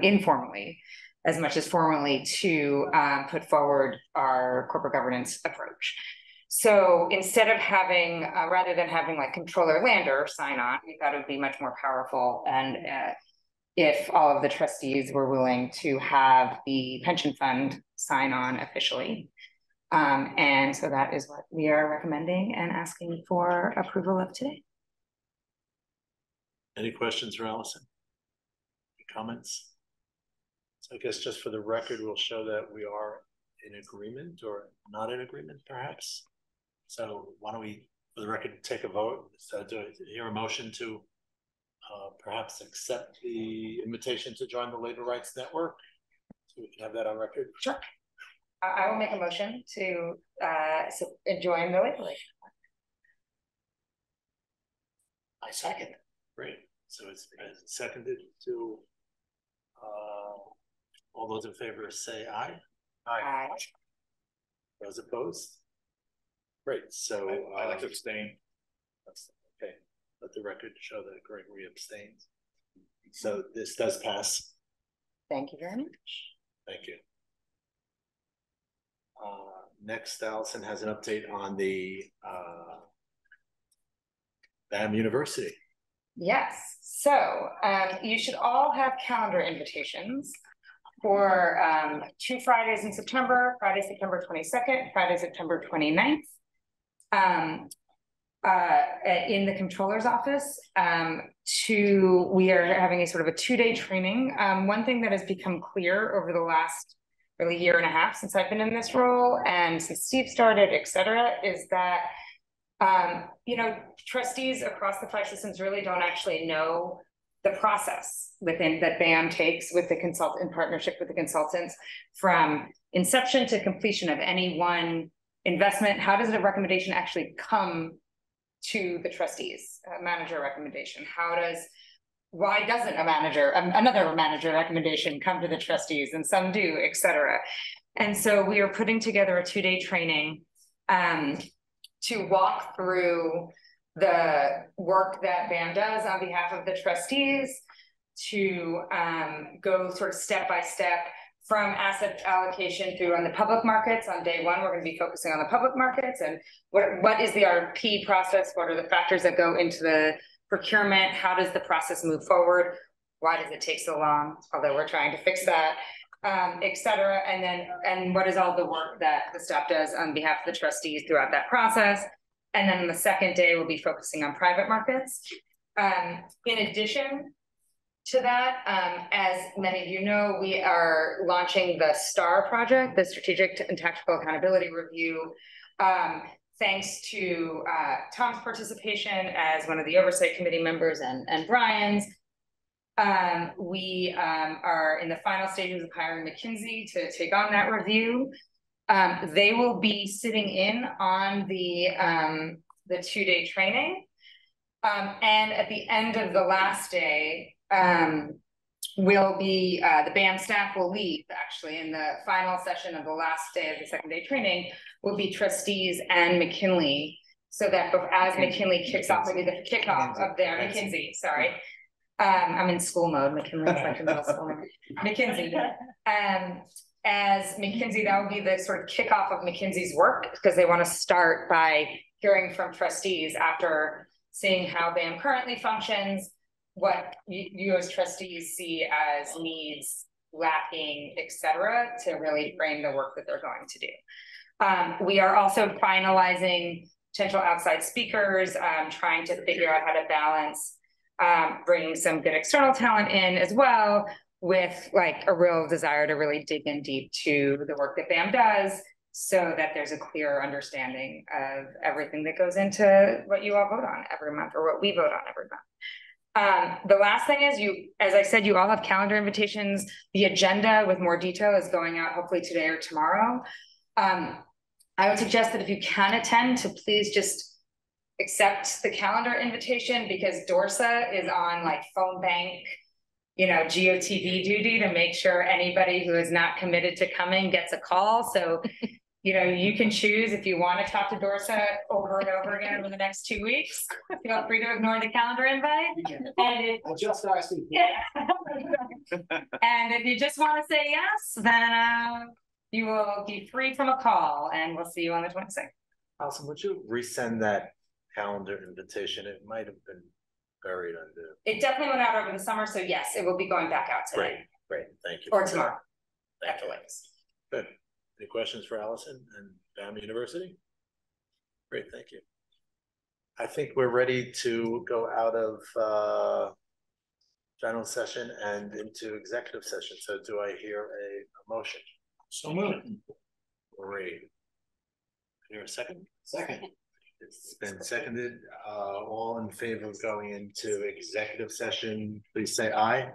informally, as much as formally, to put forward our corporate governance approach. So instead of having, rather than having like Comptroller Lander sign on, we thought it would be much more powerful and if all of the trustees were willing to have the pension fund sign on officially. And so that is what we are recommending and asking for approval of today. Any questions for Allison? Any comments? So I guess just for the record, we'll show that we are in agreement or not in agreement, perhaps. So why don't we, for the record, take a vote. So do I hear a motion to perhaps accept the invitation to join the Labor Rights Network? So we can have that on record. Sure. I will make a motion to join the Labor Rights Network. I second. Great. So it's seconded to all those in favor say aye. Aye. Those opposed? Great. So I like to abstain. That's okay. Let the record show that Gregory abstains. So this does pass. Thank you very much. Thank you. Next, Allison has an update on the BAM University. Yes. So you should all have calendar invitations for two Fridays in September, Friday, September 22nd, Friday, September 29th, in the comptroller's office. We are having a sort of a two-day training. One thing that has become clear over the last really year and a half since I've been in this role and since Steve started, et cetera, is that, you know, trustees across the five systems really don't actually know the process within that BAM takes with the consultant in partnership with the consultants from inception to completion of any one investment. How does the recommendation actually come to the trustees? A manager recommendation. Why doesn't a manager, another manager recommendation come to the trustees, and some do, et cetera. And so we are putting together a two-day training to walk through the work that BAM does on behalf of the trustees, to go sort of step by step from asset allocation through on the public markets. On day one, we're going to be focusing on the public markets and what is the RFP process, what are the factors that go into the procurement, how does the process move forward, why does it take so long, although we're trying to fix that, et cetera. And what is all the work that the staff does on behalf of the trustees throughout that process. And then on the second day, we'll be focusing on private markets. In addition to that, as many of you know, we are launching the STAR project, the Strategic and Tactical Accountability Review, thanks to Tom's participation as one of the oversight committee members and Brian's. We are in the final stages of hiring McKinsey to take on that review. They will be sitting in on the two-day training. And at the end of the last day, the BAM staff will leave, actually, in the final session of the last day of the second day training will be trustees and McKinley, so that as McKinley kicks off, maybe the kickoff of their McKinsey, sorry. I'm in school mode, McKinley, it's like a middle school mode. McKinsey. As McKinsey, that will be the sort of kickoff of McKinsey's work, because they want to start by hearing from trustees after seeing how BAM currently functions, what you as trustees see as needs, lacking, et cetera, to really frame the work that they're going to do. We are also finalizing potential outside speakers, trying to figure out how to balance bringing some good external talent in as well with like a real desire to really dig in deep to the work that BAM does so that there's a clear understanding of everything that goes into what you all vote on every month or what we vote on every month. The last thing is as I said, you all have calendar invitations. The agenda with more detail is going out hopefully today or tomorrow. I would suggest that if you can attend to please just accept the calendar invitation because DORSA is on like phone bank, GOTV duty to make sure anybody who is not committed to coming gets a call. So, you can choose if you want to talk to DORSA over and over again over the next 2 weeks. Feel free to ignore the calendar invite. And if you just want to say yes, then you will be free from a call, and we'll see you on the 26th. Awesome. Would you resend that calendar invitation? It might have been buried under. It definitely went out over the summer, so yes, it will be going back out today. Great, great. Thank you. Or tomorrow. After latest. Good. Any questions for Allison and BAM University? Great, thank you. I think we're ready to go out of general session and into executive session. So do I hear a motion? So moved. Great. Here a second? Second. It's been seconded. All in favor of going into executive session, please say aye.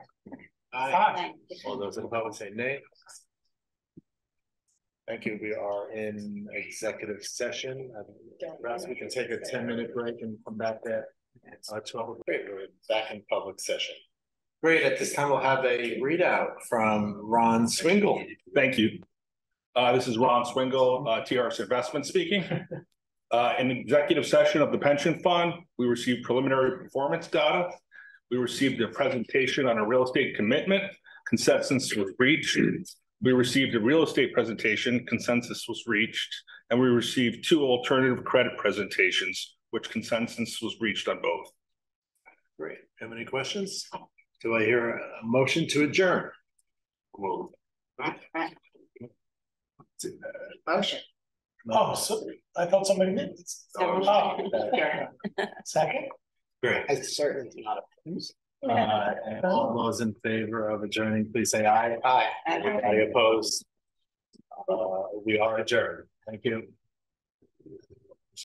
Aye. Aye. All those opposed say nay. Thank you. We are in executive session. Perhaps we can take a 10-minute break and come back at 12. Great. We're back in public session. Great. At this time, we'll have a readout from Ron Swingle. Thank you. This is Ron Swingle, TRS Investment speaking. In the executive session of the pension fund, we received preliminary performance data. We received a presentation on a real estate commitment. Consensus was reached. We received a real estate presentation. Consensus was reached. And we received two alternative credit presentations, which consensus was reached on both. Great. Have any questions? Do I hear a motion to adjourn? Well, motion. Oh, so I thought somebody did. Second? Great. I certainly do not oppose. All those in favor of adjourning, please say aye. Aye. Anybody opposed? We are adjourned. Thank you.